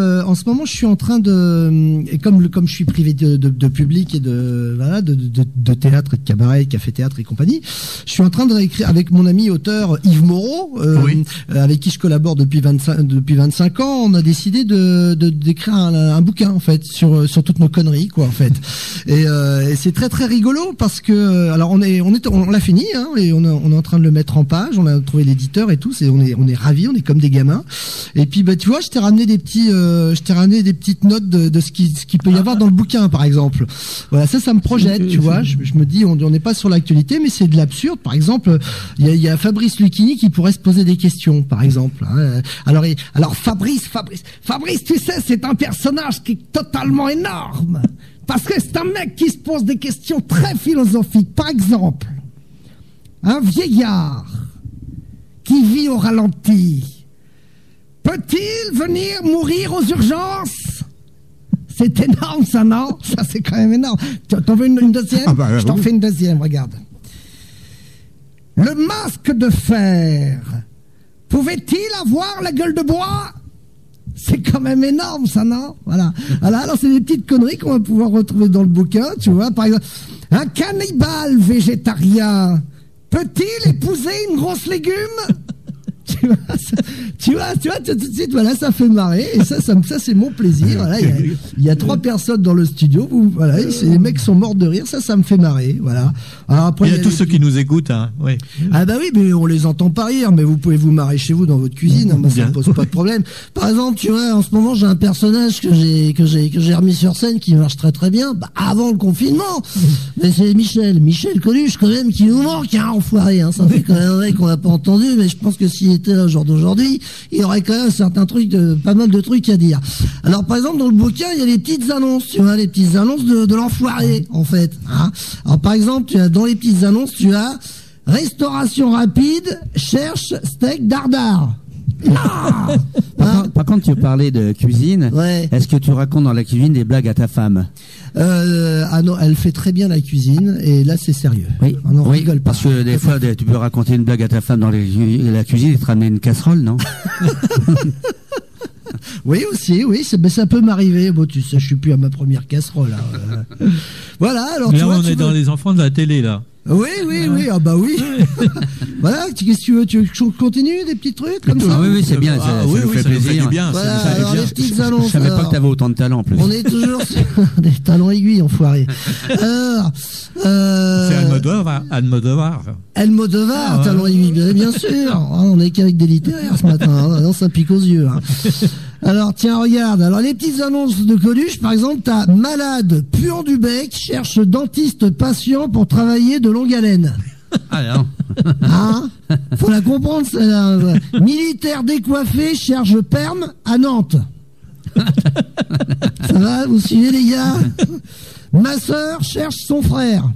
je suis en train de, et comme je suis privé de public et de théâtre et de cabaret, café théâtre et compagnie, je suis en train de réécrire avec mon ami auteur Yves Moreau, avec qui je collabore depuis 25 ans. On a décidé d'écrire un bouquin en fait sur toutes nos conneries, quoi, en fait. Et c'est très rigolo parce que alors on l'a fini, hein, et on est en train de le mettre en page. On a trouvé l'éditeur et tout, et on est ravis, on est comme des gamins. Et puis bah tu vois, je t'ai ramené des petites notes de ce qui peut y avoir dans le bouquin, par exemple. Voilà, ça me projette, tu vois. Je me dis on n'est pas sur l'actualité, mais c'est de l'absurde. Par exemple, il y a Fabrice Lucchini qui pourrait se poser des questions, par exemple. Hein. Alors Fabrice, tu sais, c'est un personnage qui est totalement énorme. Parce que c'est un mec qui se pose des questions très philosophiques. Par exemple, un vieillard qui vit au ralenti Peut-il venir mourir aux urgences? C'est énorme, ça, non? Ça, c'est quand même énorme. T'en veux une deuxième? Ah bah, je t'en fais une deuxième, regarde. Le masque de fer, pouvait-il avoir la gueule de bois? C'est quand même énorme, ça, non? Voilà. Voilà. Alors, c'est des petites conneries qu'on va pouvoir retrouver dans le bouquin, tu vois. Par exemple, un cannibale végétarien, peut-il épouser une grosse légume? Tu vois, ça, tu vois, tout de suite, voilà, ça fait marrer. Et ça c'est mon plaisir. Voilà, il y a trois personnes dans le studio. Où, voilà, les mecs sont morts de rire. Ça me fait marrer. Voilà. Alors, après, il y a tous ceux qui nous écoutent. Hein, oui. Ah bah oui, mais on les entend pas rire. Mais vous pouvez vous marrer chez vous dans votre cuisine. Hein, bah, ça ne pose pas de problème. Par exemple, tu vois, en ce moment, j'ai un personnage que j'ai remis sur scène qui marche très très bien. Bah, avant le confinement, mais c'est Michel Coluche quand même qui nous manque, hein, enfoiré. Hein, ça fait quand même vrai qu'on n'a pas entendu. Mais je pense que si était là au jour d'aujourd'hui, il y aurait quand même certains trucs, pas mal de trucs à dire. Alors par exemple dans le bouquin il y a les petites annonces, tu vois, les petites annonces de l'enfoiré en fait. Hein. Alors par exemple tu as dans les petites annonces tu as restauration rapide cherche steak dardard. Ah par contre, tu parlais de cuisine. Ouais. Est-ce que tu racontes dans la cuisine des blagues à ta femme? Ah non, elle fait très bien la cuisine et là c'est sérieux. Oui. On en rigole pas. Parce que des fois, tu peux raconter une blague à ta femme dans la cuisine et te ramener une casserole, non? Oui aussi, oui, ça peut m'arriver. Bon, tu sais, je suis plus à ma première casserole. Là. Voilà. Alors mais tu là, vois, on est dans les enfants de la télé là. Oui, oui, oui, ah bah oui. Voilà, qu'est-ce que tu veux que je continue des petits trucs comme ça? Ah oui, oui, c'est bien, ça fait bien. Voilà, ça alors bien. Les petites annonces. Je savais pas que t'avais autant de talent en plus. On est toujours sur des talons aiguilles, enfoirés. C'est Almodovar. Almodovar, talons aiguilles, bien sûr. On est qu'avec des littéraires ce matin, non, ça pique aux yeux. Hein. Alors tiens, regarde, alors les petites annonces de Coluche, par exemple, t'as malade puant du bec, cherche dentiste patient pour travailler de longue haleine. Alors, hein, faut la comprendre, celle-là. Militaire décoiffé cherche perme à Nantes. Ça va, vous suivez les gars? Ma sœur cherche son frère.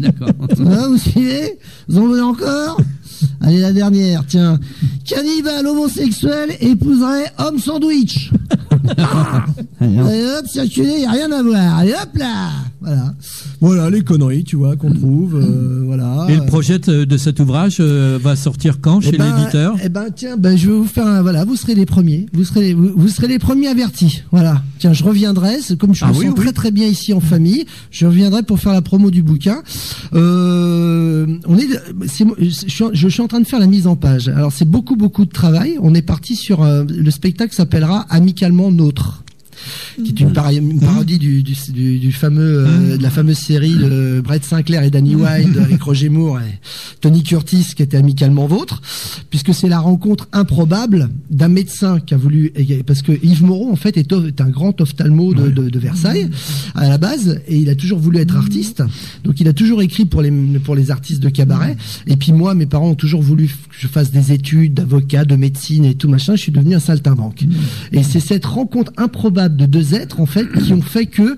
D'accord. Ça va, vous suivez? Vous en voulez encore? Allez, la dernière, tiens. Cannibale homosexuel épouserait homme sandwich. Ah, allez, hop, circuler, il n'y a rien à voir. Allez, hop là. Voilà. Voilà les conneries, tu vois, qu'on trouve. Voilà. Et le projet de cet ouvrage va sortir quand chez l'éditeur? Eh ben, tiens, ben, je vais vous faire un. Voilà, vous serez les premiers. Vous serez les premiers avertis. Voilà. Tiens, je reviendrai. Comme je me sens très très bien ici en famille, je reviendrai pour faire la promo du bouquin. Je suis en train de faire la mise en page. Alors, c'est beaucoup de travail. On est parti sur le spectacle s'appellera Amicalement Nôtre, qui est une parodie du fameux de la fameuse série de Brett Sinclair et Danny Wilde avec Roger Moore et Tony Curtis qui était Amicalement Vôtre, puisque c'est la rencontre improbable d'un médecin qui a voulu, parce que Yves Moreau en fait est un grand ophtalmo de Versailles à la base, et il a toujours voulu être artiste, donc il a toujours écrit pour les artistes de cabaret, et puis moi mes parents ont toujours voulu que je fasse des études d'avocat, de médecine et tout machin, je suis devenu un saltimbanque, et c'est cette rencontre improbable de deux êtres en fait qui ont fait que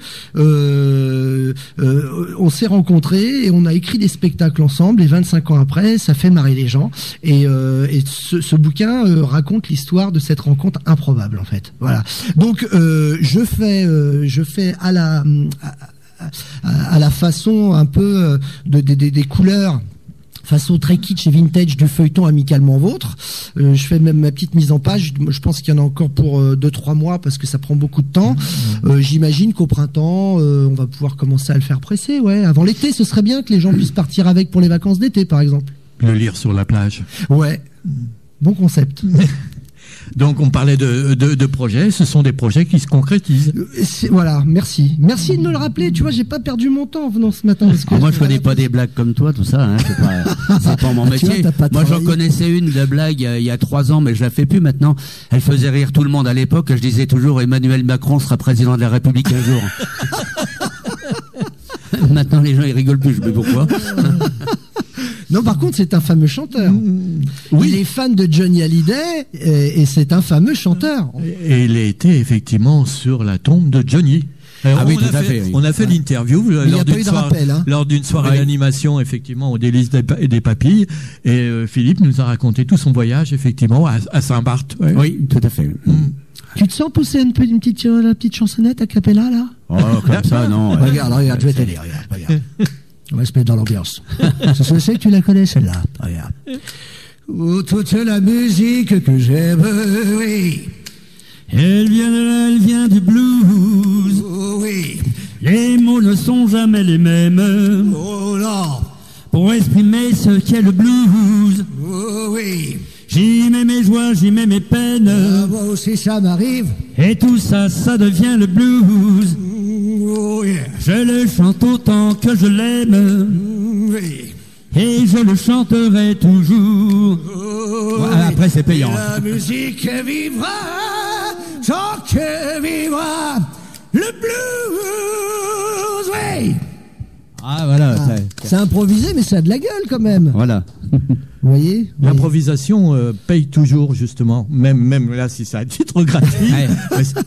on s'est rencontrés et on a écrit des spectacles ensemble, et 25 ans après ça fait marrer les gens, et ce bouquin raconte l'histoire de cette rencontre improbable en fait. Voilà, donc je fais à la façon un peu des couleurs, façon très kitsch et vintage du feuilleton Amicalement Vôtre. Je fais même ma petite mise en page. Je pense qu'il y en a encore pour 2-3 mois parce que ça prend beaucoup de temps. J'imagine qu'au printemps, on va pouvoir commencer à le faire presser. Ouais, avant l'été, ce serait bien que les gens puissent partir avec pour les vacances d'été, par exemple. Le lire sur la plage. Ouais, bon concept. Donc on parlait de projets, ce sont des projets qui se concrétisent. Voilà, merci. Merci de me le rappeler, tu vois, j'ai pas perdu mon temps en venant ce matin. Parce que moi je connais pas des blagues comme toi, tout ça, hein, c'est pas mon métier. Vois, moi j'en connaissais une de blague il y a 3 ans, mais je la fais plus maintenant. Elle faisait rire tout le monde à l'époque, je disais toujours Emmanuel Macron sera président de la République un jour. Maintenant les gens ils rigolent plus, je sais pourquoi. Non, par contre, c'est un fameux chanteur. Oui. Il est fan de Johnny Hallyday et c'est un fameux chanteur. Et il était effectivement sur la tombe de Johnny. Alors, ah oui, on a fait l'interview lors d'une soirée d'animation, effectivement, au Délice des Papilles. Et Philippe nous a raconté tout son voyage, effectivement, à Saint-Barth. Ouais. Oui, tout à fait. Tu te sens pousser un peu une petite, la petite chansonnette a cappella, là? Oh, comme ça, non. Regarde, je vais t'aider, regarde. On va se mettre dans l'ambiance. Je sais que tu la connais, celle-là. Regarde. Oh, toute la musique que j'aime, oui. Elle vient de là, elle vient du blues. Oh, oui. Les mots ne sont jamais les mêmes. Oh là. Pour exprimer ce qu'est le blues. Oh, oui. J'y mets mes joies, j'y mets mes peines. Ah, moi aussi ça m'arrive. Et tout ça, ça devient le blues. Oh, yeah. Je le chante autant que je l'aime. Oui. Et je le chanterai toujours. Oh, ouais, après c'est payant. La musique vivra, tant que vivra le blues, oui. Ah voilà, c'est improvisé mais ça a de la gueule quand même. Voilà. Vous voyez, l'improvisation paye toujours justement, même là si c'est à titre gratuit,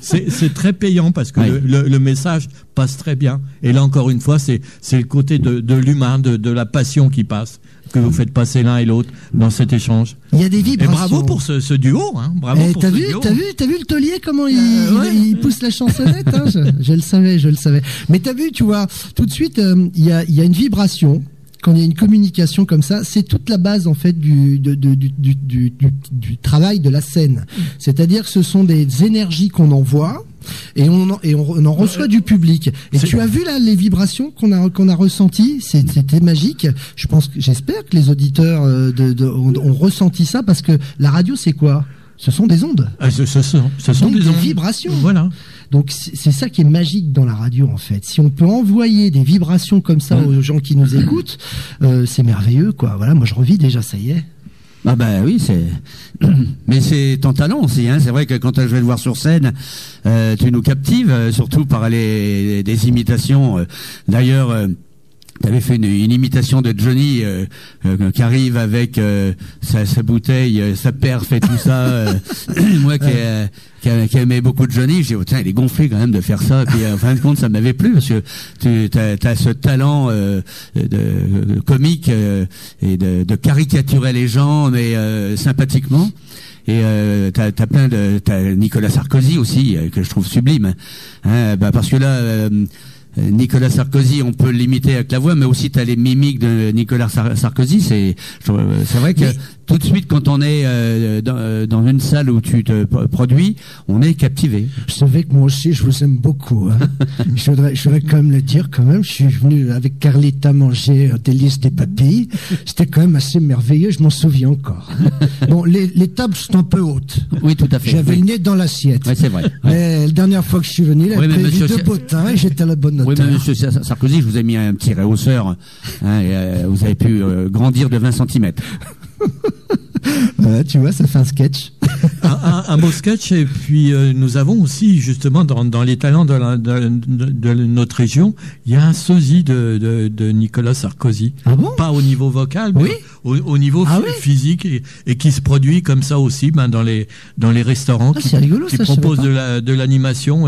c'est très payant parce que le message passe très bien. Et là encore une fois, c'est le côté de l'humain, de la passion qui passe, que vous faites passer l'un et l'autre dans cet échange. Il y a des vibrations. Et bravo pour ce duo, hein. Bravo pour ce duo. T'as vu le taulier comment il pousse la chansonnette, hein. Je le savais. Mais t'as vu, tu vois, tout de suite, il y a une vibration. Quand il y a une communication comme ça, c'est toute la base en fait du travail de la scène. C'est-à-dire que ce sont des énergies qu'on envoie et on en reçoit du public. Et tu as vu là les vibrations qu'on a ressenties, c'était magique. J'espère que les auditeurs ont ressenti ça parce que la radio c'est quoi ? Ce sont des ondes. Ah, ce sont des ondes. Vibrations. Voilà. Donc c'est ça qui est magique dans la radio en fait. Si on peut envoyer des vibrations comme ça aux gens qui nous écoutent, c'est merveilleux quoi. Voilà, moi je revis déjà, ça y est. Ah ben oui, mais c'est ton talent aussi, hein. C'est vrai que quand je vais le voir sur scène, tu nous captives, surtout par des imitations. D'ailleurs, t'avais fait une imitation de Johnny qui arrive avec sa bouteille, sa perf et tout ça. Moi qui aimais beaucoup de Johnny, j'ai dit, oh, tiens, il est gonflé quand même de faire ça. Et puis en fin de compte, ça m'avait plu parce que t'as ce talent de comique et de caricaturer les gens, mais sympathiquement. Et t'as Nicolas Sarkozy aussi que je trouve sublime, hein, bah parce que là. Nicolas Sarkozy, on peut l'imiter avec la voix, mais aussi t'as les mimiques de Nicolas Sarkozy. C'est vrai que tout de suite, quand on est dans une salle où tu te produis, on est captivé. Vous savez que moi aussi, je vous aime beaucoup. Hein. je voudrais quand même le dire quand même. Je suis venu avec Carlita manger des Délices des Papilles. C'était quand même assez merveilleux. Je m'en souviens encore. Bon, les tables sont un peu hautes. Oui, tout à fait. J'avais le nez dans l'assiette. Oui, c'est vrai. Mais la dernière fois que je suis venu, là, j'ai deux bottins et j'étais à la bonne. Oui, mais monsieur Sarkozy, je vous ai mis un petit réhausseur. Hein, et, vous avez pu grandir de 20 cm. Tu vois, ça fait un sketch. un beau sketch. Et puis nous avons aussi justement dans les talents de notre région, il y a un sosie de Nicolas Sarkozy. Ah bon? Pas au niveau vocal, mais au niveau physique, et qui se produit comme ça aussi dans les restaurants qui proposent de l'animation.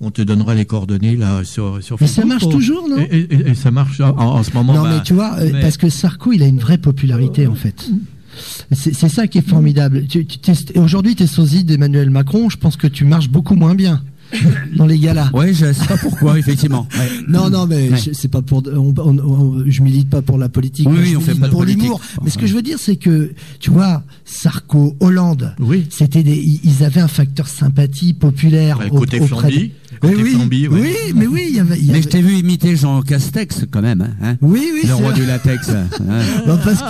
On te donnera les coordonnées là sur Facebook. Mais ça marche toujours, non? Et ça marche en ce moment. Non, mais tu vois, parce que Sarko, il a une vraie popularité en fait. C'est ça qui est formidable. Aujourd'hui, tu es sosie d'Emmanuel Macron, je pense que tu marches beaucoup moins bien dans les galas. Oui, je sais pas pourquoi, effectivement. Ouais. Non, mais c'est pas pour. Je milite pas pour la politique. Oui, on fait pas pour l'humour. Mais ce que je veux dire, c'est que tu vois, Sarko, Hollande, c'était ils avaient un facteur sympathie populaire. Bah, côté Flandie. Oui, il y avait. Mais je t'ai vu imiter Jean Castex quand même, hein. Oui. Le roi du latex. Non, parce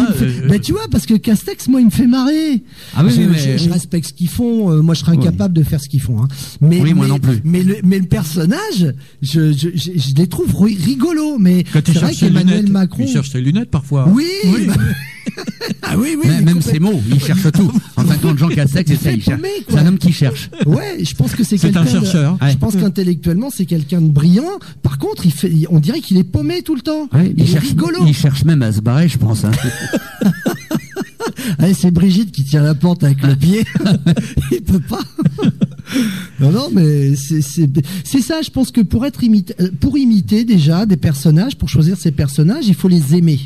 tu vois, parce que Castex, moi, il me fait marrer. Ah oui, mais je respecte ce qu'ils font. Moi, je serais incapable de faire ce qu'ils font. Hein. Moi non plus. Mais le personnage, je les trouve rigolos. Mais c'est vrai qu'Emmanuel Macron. Il cherche ses lunettes parfois. Oui. Ah oui, oui. Même ses mots, il cherche tout. En 50 Jean Castex, c'est ça, il cherche. C'est un homme qui cherche. Ouais, je pense que c'est quelqu'un. C'est un chercheur. Je pense qu'intellectuellement, c'est quelqu'un de brillant. Par contre, on dirait qu'il est paumé tout le temps. Ouais, il est rigolo. Il cherche même à se barrer, je pense. Hein. Allez, c'est Brigitte qui tient la pente avec le pied. Il peut pas. Non, non, mais c'est ça. Je pense que pour imiter déjà des personnages, pour choisir ces personnages, il faut les aimer.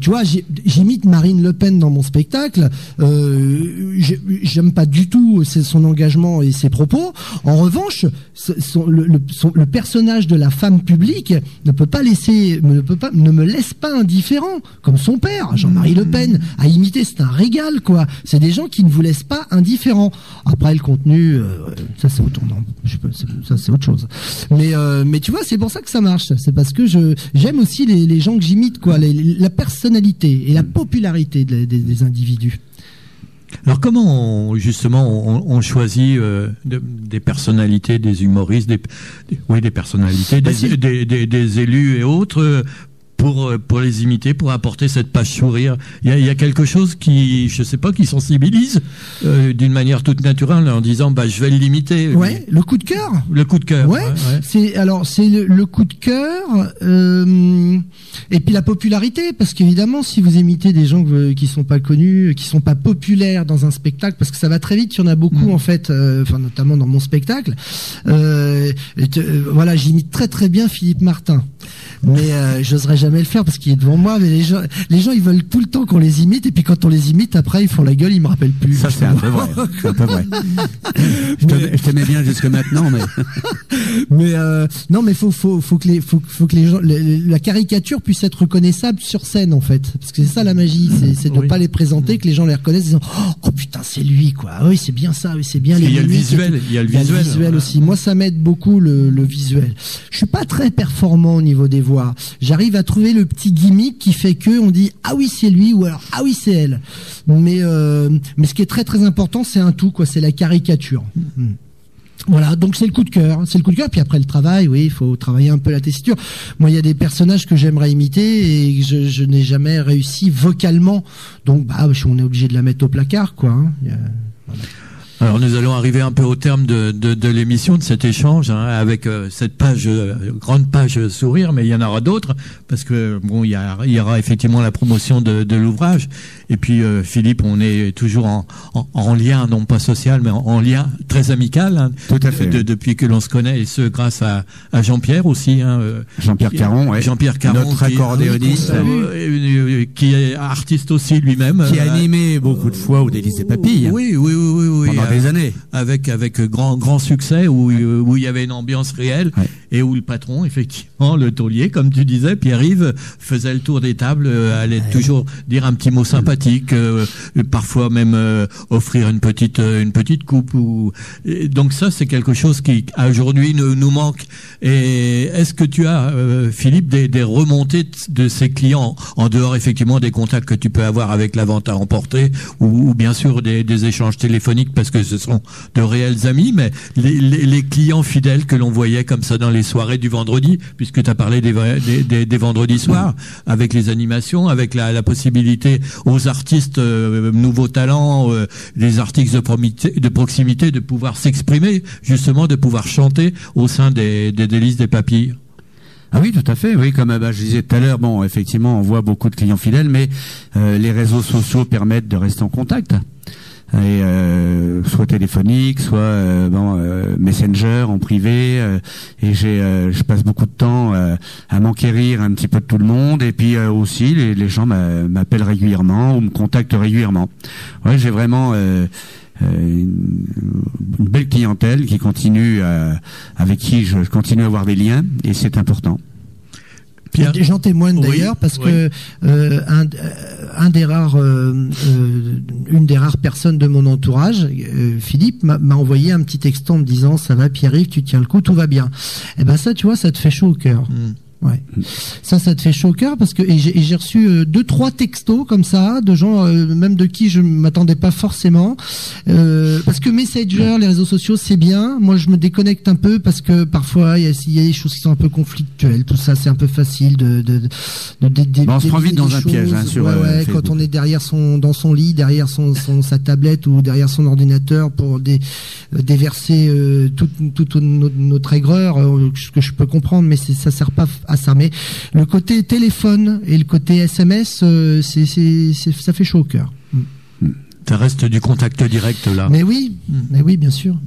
Tu vois, j'imite Marine Le Pen dans mon spectacle. J'aime pas du tout son engagement et ses propos. En revanche, le personnage de la femme publique ne me laisse pas indifférent, comme son père, Jean-Marie Le Pen, à imiter. C'est un régal, quoi. C'est des gens qui ne vous laissent pas indifférents. Après, le contenu, ça c'est autre, chose. Mais tu vois, c'est pour ça que ça marche. C'est parce que j'aime aussi les gens que j'imite, quoi. La personnalité et la popularité des individus. Alors comment on choisit des personnalités, des humoristes, des personnalités, des élus et autres pour les imiter, pour apporter cette page sourire? Il y a quelque chose qui, je sais pas, qui sensibilise d'une manière toute naturelle en disant bah je vais l'imiter. Ouais, le coup de cœur. Le coup de cœur. Ouais. C'est le coup de cœur et puis la popularité, parce qu'évidemment si vous imitez des gens qui sont pas connus, qui sont pas populaires dans un spectacle, parce que ça va très vite, il y en a beaucoup en fait, enfin notamment dans mon spectacle. Voilà, j'imite très très bien Philippe Martin, mais j'oserais jamais le faire parce qu'il est devant moi, mais les gens ils veulent tout le temps qu'on les imite, et puis quand on les imite après ils font la gueule, ils me rappellent plus. Ça c'est un peu vrai, c'est un peu vrai. Je t'aimais bien jusque maintenant, mais non, mais faut que les gens, la caricature puisse être reconnaissable sur scène en fait, parce que c'est ça la magie, c'est de ne pas les présenter, que les gens les reconnaissent, disant oh putain c'est lui quoi, oui c'est bien ça, oui c'est bien. Il y a le visuel, voilà. Aussi moi ça m'aide beaucoup le visuel. Je suis pas très performant au niveau des voix, j'arrive à trouver le petit gimmick qui fait que on dit ah oui c'est lui, ou alors ah oui c'est elle, mais ce qui est très très important, c'est un tout quoi, c'est la caricature. Voilà, donc c'est le coup de cœur, puis après le travail, oui, il faut travailler un peu la tessiture. Moi, il y a des personnages que j'aimerais imiter et que je n'ai jamais réussi vocalement, donc bah on est obligé de la mettre au placard quoi, hein. Voilà. Alors nous allons arriver un peu au terme de l'émission, de cet échange, hein, avec cette page, grande page sourire, mais il y en aura d'autres, parce que bon, il y aura effectivement la promotion de l'ouvrage, et puis Philippe, on est toujours en lien, non pas social, mais en lien très amical, hein. Tout à fait. Depuis que l'on se connaît, et ce grâce à Jean-Pierre aussi, hein, Jean-Pierre Caron, Jean-Pierre Caron, notre accordéoniste, qui est artiste aussi lui-même, qui a animé beaucoup de fois au Délice des Papilles. Oui. Des années. Avec grand succès, où il y avait une ambiance réelle, et où le patron, effectivement, le taulier, comme tu disais, Pierre-Yves, faisait le tour des tables, allait toujours dire un petit mot sympathique, parfois même offrir une petite coupe. Et donc ça, c'est quelque chose qui, aujourd'hui, nous manque. Et est-ce que tu as, Philippe, des remontées de ces clients, en dehors, effectivement, des contacts que tu peux avoir avec la vente à emporter, ou bien sûr des échanges téléphoniques, parce que ce sont de réels amis, mais les clients fidèles que l'on voyait comme ça dans les soirées du vendredi, puisque tu as parlé des vendredis soirs, avec les animations, avec la possibilité aux artistes, nouveaux talents, les artistes de proximité, de pouvoir s'exprimer, justement, de pouvoir chanter au sein des Délices des Papilles. Ah oui, tout à fait. Oui, comme je disais tout à l'heure, bon, effectivement, on voit beaucoup de clients fidèles, mais les réseaux sociaux permettent de rester en contact. Et soit téléphonique, soit Messenger en privé, et je passe beaucoup de temps à m'enquérir un petit peu de tout le monde, et puis aussi les gens m'appellent régulièrement ou me contactent régulièrement. Ouais, j'ai vraiment une belle clientèle qui continue avec qui je continue à avoir des liens, et c'est important. J'en témoigne d'ailleurs, parce que une des rares personnes de mon entourage, Philippe, m'a envoyé un petit texto en me disant ça va Pierre-Yves, tu tiens le coup, tout va bien. Et ben ça, tu vois, ça te fait chaud au cœur. Ouais. Ça te fait chaud au cœur parce que j'ai reçu 2-3 textos comme ça de gens même de qui je m'attendais pas forcément parce que Messenger, les réseaux sociaux, c'est bien. Moi, je me déconnecte un peu parce que parfois il y a des choses qui sont un peu conflictuelles. Tout ça, c'est un peu facile de on se prend vite dans un piège, hein, sur quand on est derrière dans son lit, derrière sa tablette ou derrière son ordinateur pour déverser toute notre aigreur, ce que je peux comprendre, mais ça sert pas à ça. Mais le côté téléphone et le côté SMS, ça fait chaud au cœur. Ça reste du contact direct là. Mais oui, bien sûr.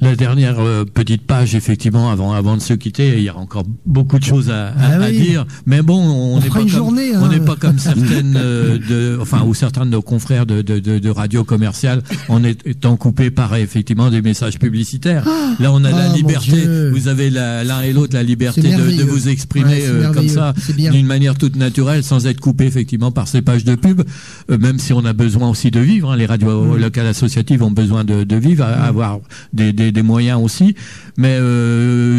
La dernière petite page, effectivement, avant de se quitter, il y a encore beaucoup de choses à dire. Mais bon, on n'est pas comme certaines, ou certains de nos confrères de radio commerciale, en étant coupés par effectivement des messages publicitaires. Là, on a la liberté. Vous avez l'un et l'autre la liberté de vous exprimer comme ça, d'une manière toute naturelle, sans être coupé effectivement par ces pages de pub. Même si on a besoin aussi de vivre, hein, les radios locales associatives ont besoin de vivre, avoir des moyens aussi, mais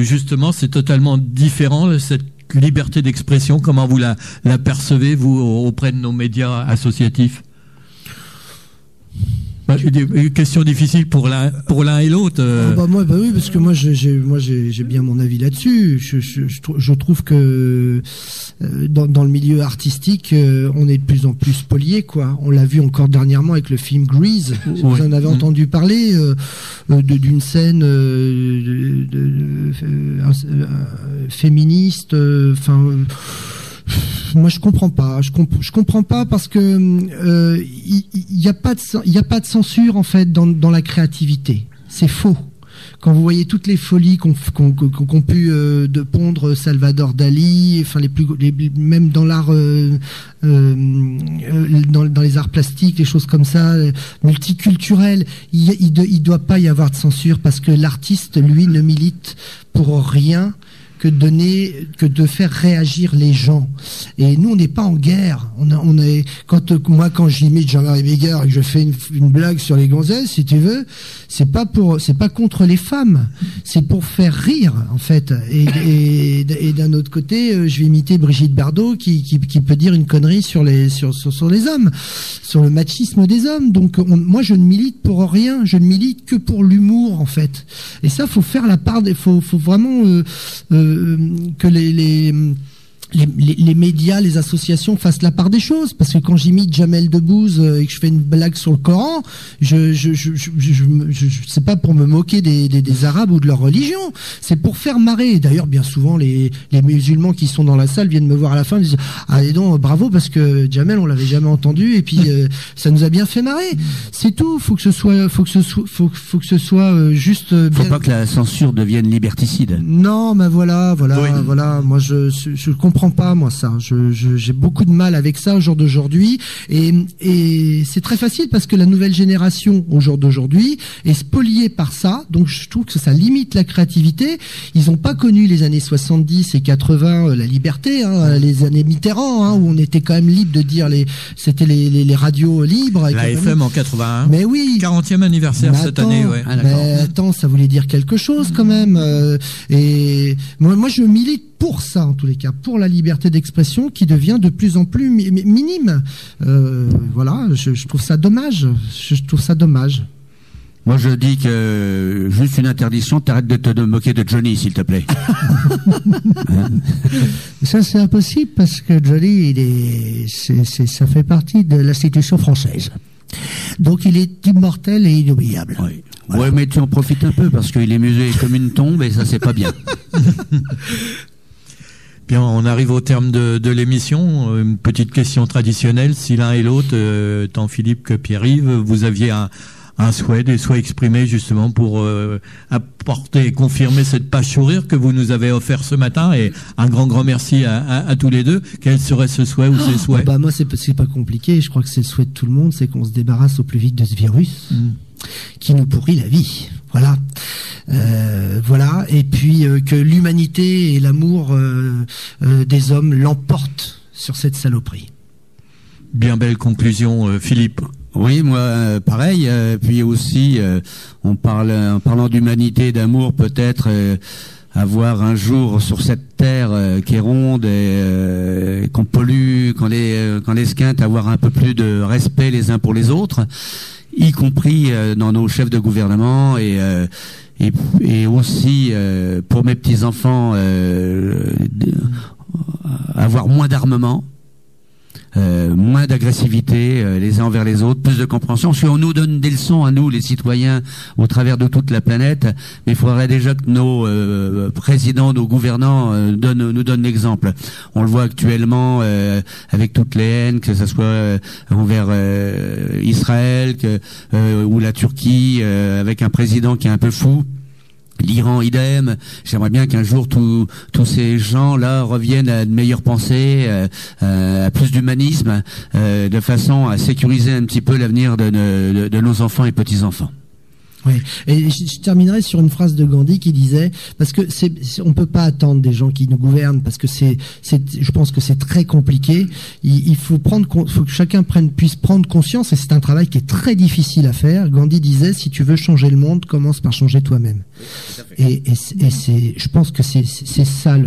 justement c'est totalement différent cette liberté d'expression. Comment vous la percevez vous auprès de nos médias associatifs? Une question difficile pour l'un et l'autre. Oui, parce que moi j'ai bien mon avis là-dessus. Je trouve que dans le milieu artistique, on est de plus en plus spolié, quoi. On l'a vu encore dernièrement avec le film Grease. Oui. Vous en avez entendu parler d'une scène féministe. Moi, je comprends pas parce que il y a pas de censure en fait dans la créativité. C'est faux. Quand vous voyez toutes les folies qu'ont pu pondre Salvador Dali, enfin même dans l'art, dans les arts plastiques, les choses comme ça, multiculturelles, il doit pas y avoir de censure parce que l'artiste, lui, ne milite pour rien que de faire réagir les gens. Et nous, on n'est pas en guerre. Quand j'imite Jean-Marie Bigard et que je fais une blague sur les gonzesses, si tu veux, c'est pas contre les femmes. C'est pour faire rire, en fait. Et d'un autre côté, je vais imiter Brigitte Bardot qui peut dire une connerie sur les hommes, sur le machisme des hommes. Donc, moi, je ne milite pour rien. Je ne milite que pour l'humour, en fait. Et ça, faut faire la part faut vraiment, que les médias, les associations fassent la part des choses, parce que quand j'imite Jamel Debbouze et que je fais une blague sur le Coran, je c'est pas pour me moquer des Arabes ou de leur religion, c'est pour faire marrer. D'ailleurs, bien souvent, les musulmans qui sont dans la salle viennent me voir à la fin et disent « Ah, dis donc, bravo, parce que Jamel, on l'avait jamais entendu, et puis ça nous a bien fait marrer. » C'est tout. Faut que ce soit juste. Faut pas que la censure devienne liberticide. Non, mais voilà. Moi, je comprends pas, moi, ça. J'ai beaucoup de mal avec ça au jour d'aujourd'hui. Et c'est très facile parce que la nouvelle génération au jour d'aujourd'hui est spoliée par ça. Donc, je trouve que ça limite la créativité. Ils ont pas connu les années 70 et 80, la liberté, hein, les années Mitterrand, hein, où on était quand même libre de dire c'était les radios libres. La FM en 81. Mais oui. 40e anniversaire cette année, ouais. Ah, mais attends, ça voulait dire quelque chose quand même. Et moi, je milite pour ça, en tous les cas, pour la liberté d'expression qui devient de plus en plus minime. Je trouve ça dommage. Je trouve ça dommage. Moi, je dis que juste une interdiction, t'arrêtes de te moquer de Johnny, s'il te plaît. Ça, c'est impossible parce que Johnny, ça fait partie de l'institution française. Donc, il est immortel et inoubliable. Oui. Voilà. Ouais, mais tu en profites un peu parce qu'il est musé comme une tombe et ça, c'est pas bien. Bien, on arrive au terme de l'émission. Une petite question traditionnelle. Si l'un et l'autre, tant Philippe que Pierre-Yves, vous aviez un souhait, des souhaits exprimés justement pour apporter et confirmer cette page sourire que vous nous avez offert ce matin, et un grand merci à tous les deux. Quel serait ce souhait ou ces souhaits? Moi, c'est pas compliqué. Je crois que c'est le souhait de tout le monde, c'est qu'on se débarrasse au plus vite de ce virus qui nous pourrit la vie. Voilà. Et puis que l'humanité et l'amour des hommes l'emportent sur cette saloperie. Bien belle conclusion, Philippe. Oui, moi pareil. Puis aussi, en parlant d'humanité, d'amour peut-être. avoir un jour sur cette terre qui est ronde et qu'on pollue, qu'on esquinte, avoir un peu plus de respect les uns pour les autres, y compris dans nos chefs de gouvernement et aussi pour mes petits-enfants avoir moins d'armement, moins d'agressivité les uns envers les autres, plus de compréhension. Si on nous donne des leçons à nous, les citoyens, au travers de toute la planète, mais il faudrait déjà que nos présidents, nos gouvernants nous donnent l'exemple. On le voit actuellement avec toutes les haines, que ce soit envers Israël ou la Turquie, avec un président qui est un peu fou. L'Iran, idem. J'aimerais bien qu'un jour tous ces gens-là reviennent à de meilleures pensées, à plus d'humanisme, de façon à sécuriser un petit peu l'avenir de nos enfants et petits-enfants. Oui. Et je terminerai sur une phrase de Gandhi qui disait, parce que on peut pas attendre des gens qui nous gouvernent, parce que je pense que c'est très compliqué. Il faut faut que chacun puisse prendre conscience, et c'est un travail qui est très difficile à faire. Gandhi disait, si tu veux changer le monde, commence par changer toi-même. Et c'est, je pense que c'est ça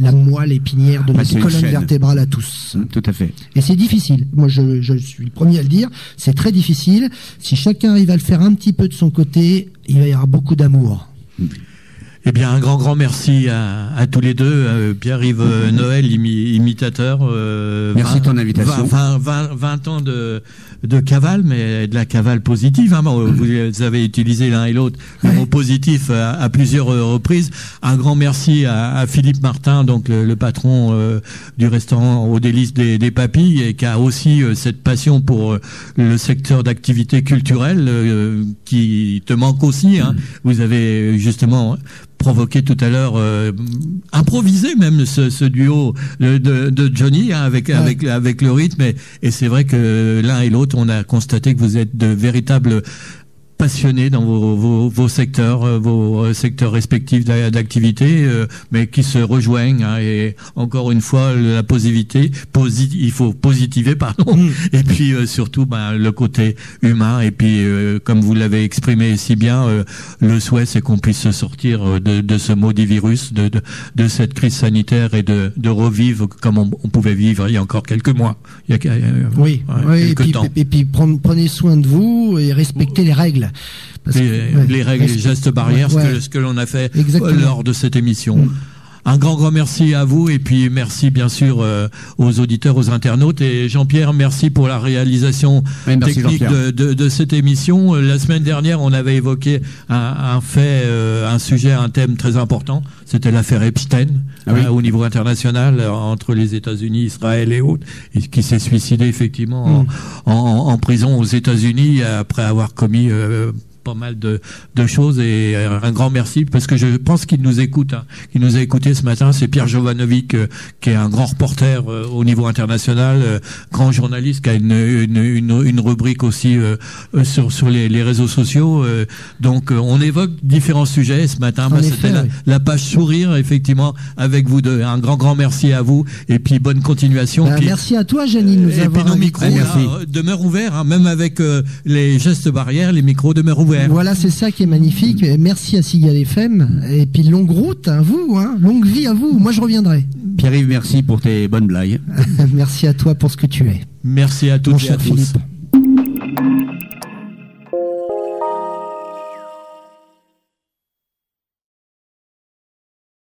la moelle épinière de notre colonne vertébrale à tous. Tout à fait. Et c'est difficile. Moi, je suis le premier à le dire. C'est très difficile. Si chacun arrive à le faire un petit peu de son côté, il va y avoir beaucoup d'amour. Eh bien, un grand merci à tous les deux. Pierre-Yves Noël, imitateur. Merci de ton invitation. 20 ans de cavale, mais de la cavale positive. Hein. Vous avez utilisé l'un et l'autre le mot positif à plusieurs reprises. Un grand merci à Philippe Martin, donc le patron du restaurant aux Délices des Papilles, et qui a aussi cette passion pour le secteur d'activité culturelle qui te manque aussi. Hein. Vous avez justement provoqué tout à l'heure, improvisé même ce duo de Johnny, hein, avec le rythme. Et c'est vrai que l'un et l'autre, on a constaté que vous êtes de véritables passionnés dans vos secteurs respectifs d'activité, mais qui se rejoignent. Hein, et encore une fois, la positivité, il faut positiver, pardon. Et puis surtout, le côté humain. Et puis, comme vous l'avez exprimé si bien, le souhait, c'est qu'on puisse se sortir de ce maudit virus, de cette crise sanitaire, et de revivre comme on pouvait vivre il y a encore quelques mois. Quelques temps. Et puis prenez soin de vous et respectez les règles. Les règles, les gestes barrières, ce que l'on a fait lors de cette émission. Un grand merci à vous, et puis merci bien sûr aux auditeurs, aux internautes. Et Jean-Pierre, merci pour la réalisation technique de cette émission. La semaine dernière, on avait évoqué un sujet, un thème très important. C'était l'affaire Epstein, au niveau international, entre les États-Unis, Israël et autres, et qui s'est suicidé effectivement en prison aux États-Unis après avoir commis pas mal de choses. Et un grand merci, parce que je pense qu'il nous écoute, hein. Il nous a écouté ce matin, c'est Pierre Jovanovic, qui est un grand reporter au niveau international, grand journaliste, qui a une rubrique aussi sur les réseaux sociaux. Donc on évoque différents sujets ce matin. C'était la page sourire, effectivement, avec vous deux. Un grand merci à vous, et puis bonne continuation. Merci à toi, Jany, nous avoir nos micros demeurent ouverts, hein, même avec les gestes barrières, les micros demeurent ouverts. Voilà, c'est ça qui est magnifique. Merci à Signal FM. Et puis longue route à vous, hein. Longue vie à vous. Moi, je reviendrai. Pierre-Yves, merci pour tes bonnes blagues. Merci à toi pour ce que tu es. Merci à toutes et à tous. Philippe.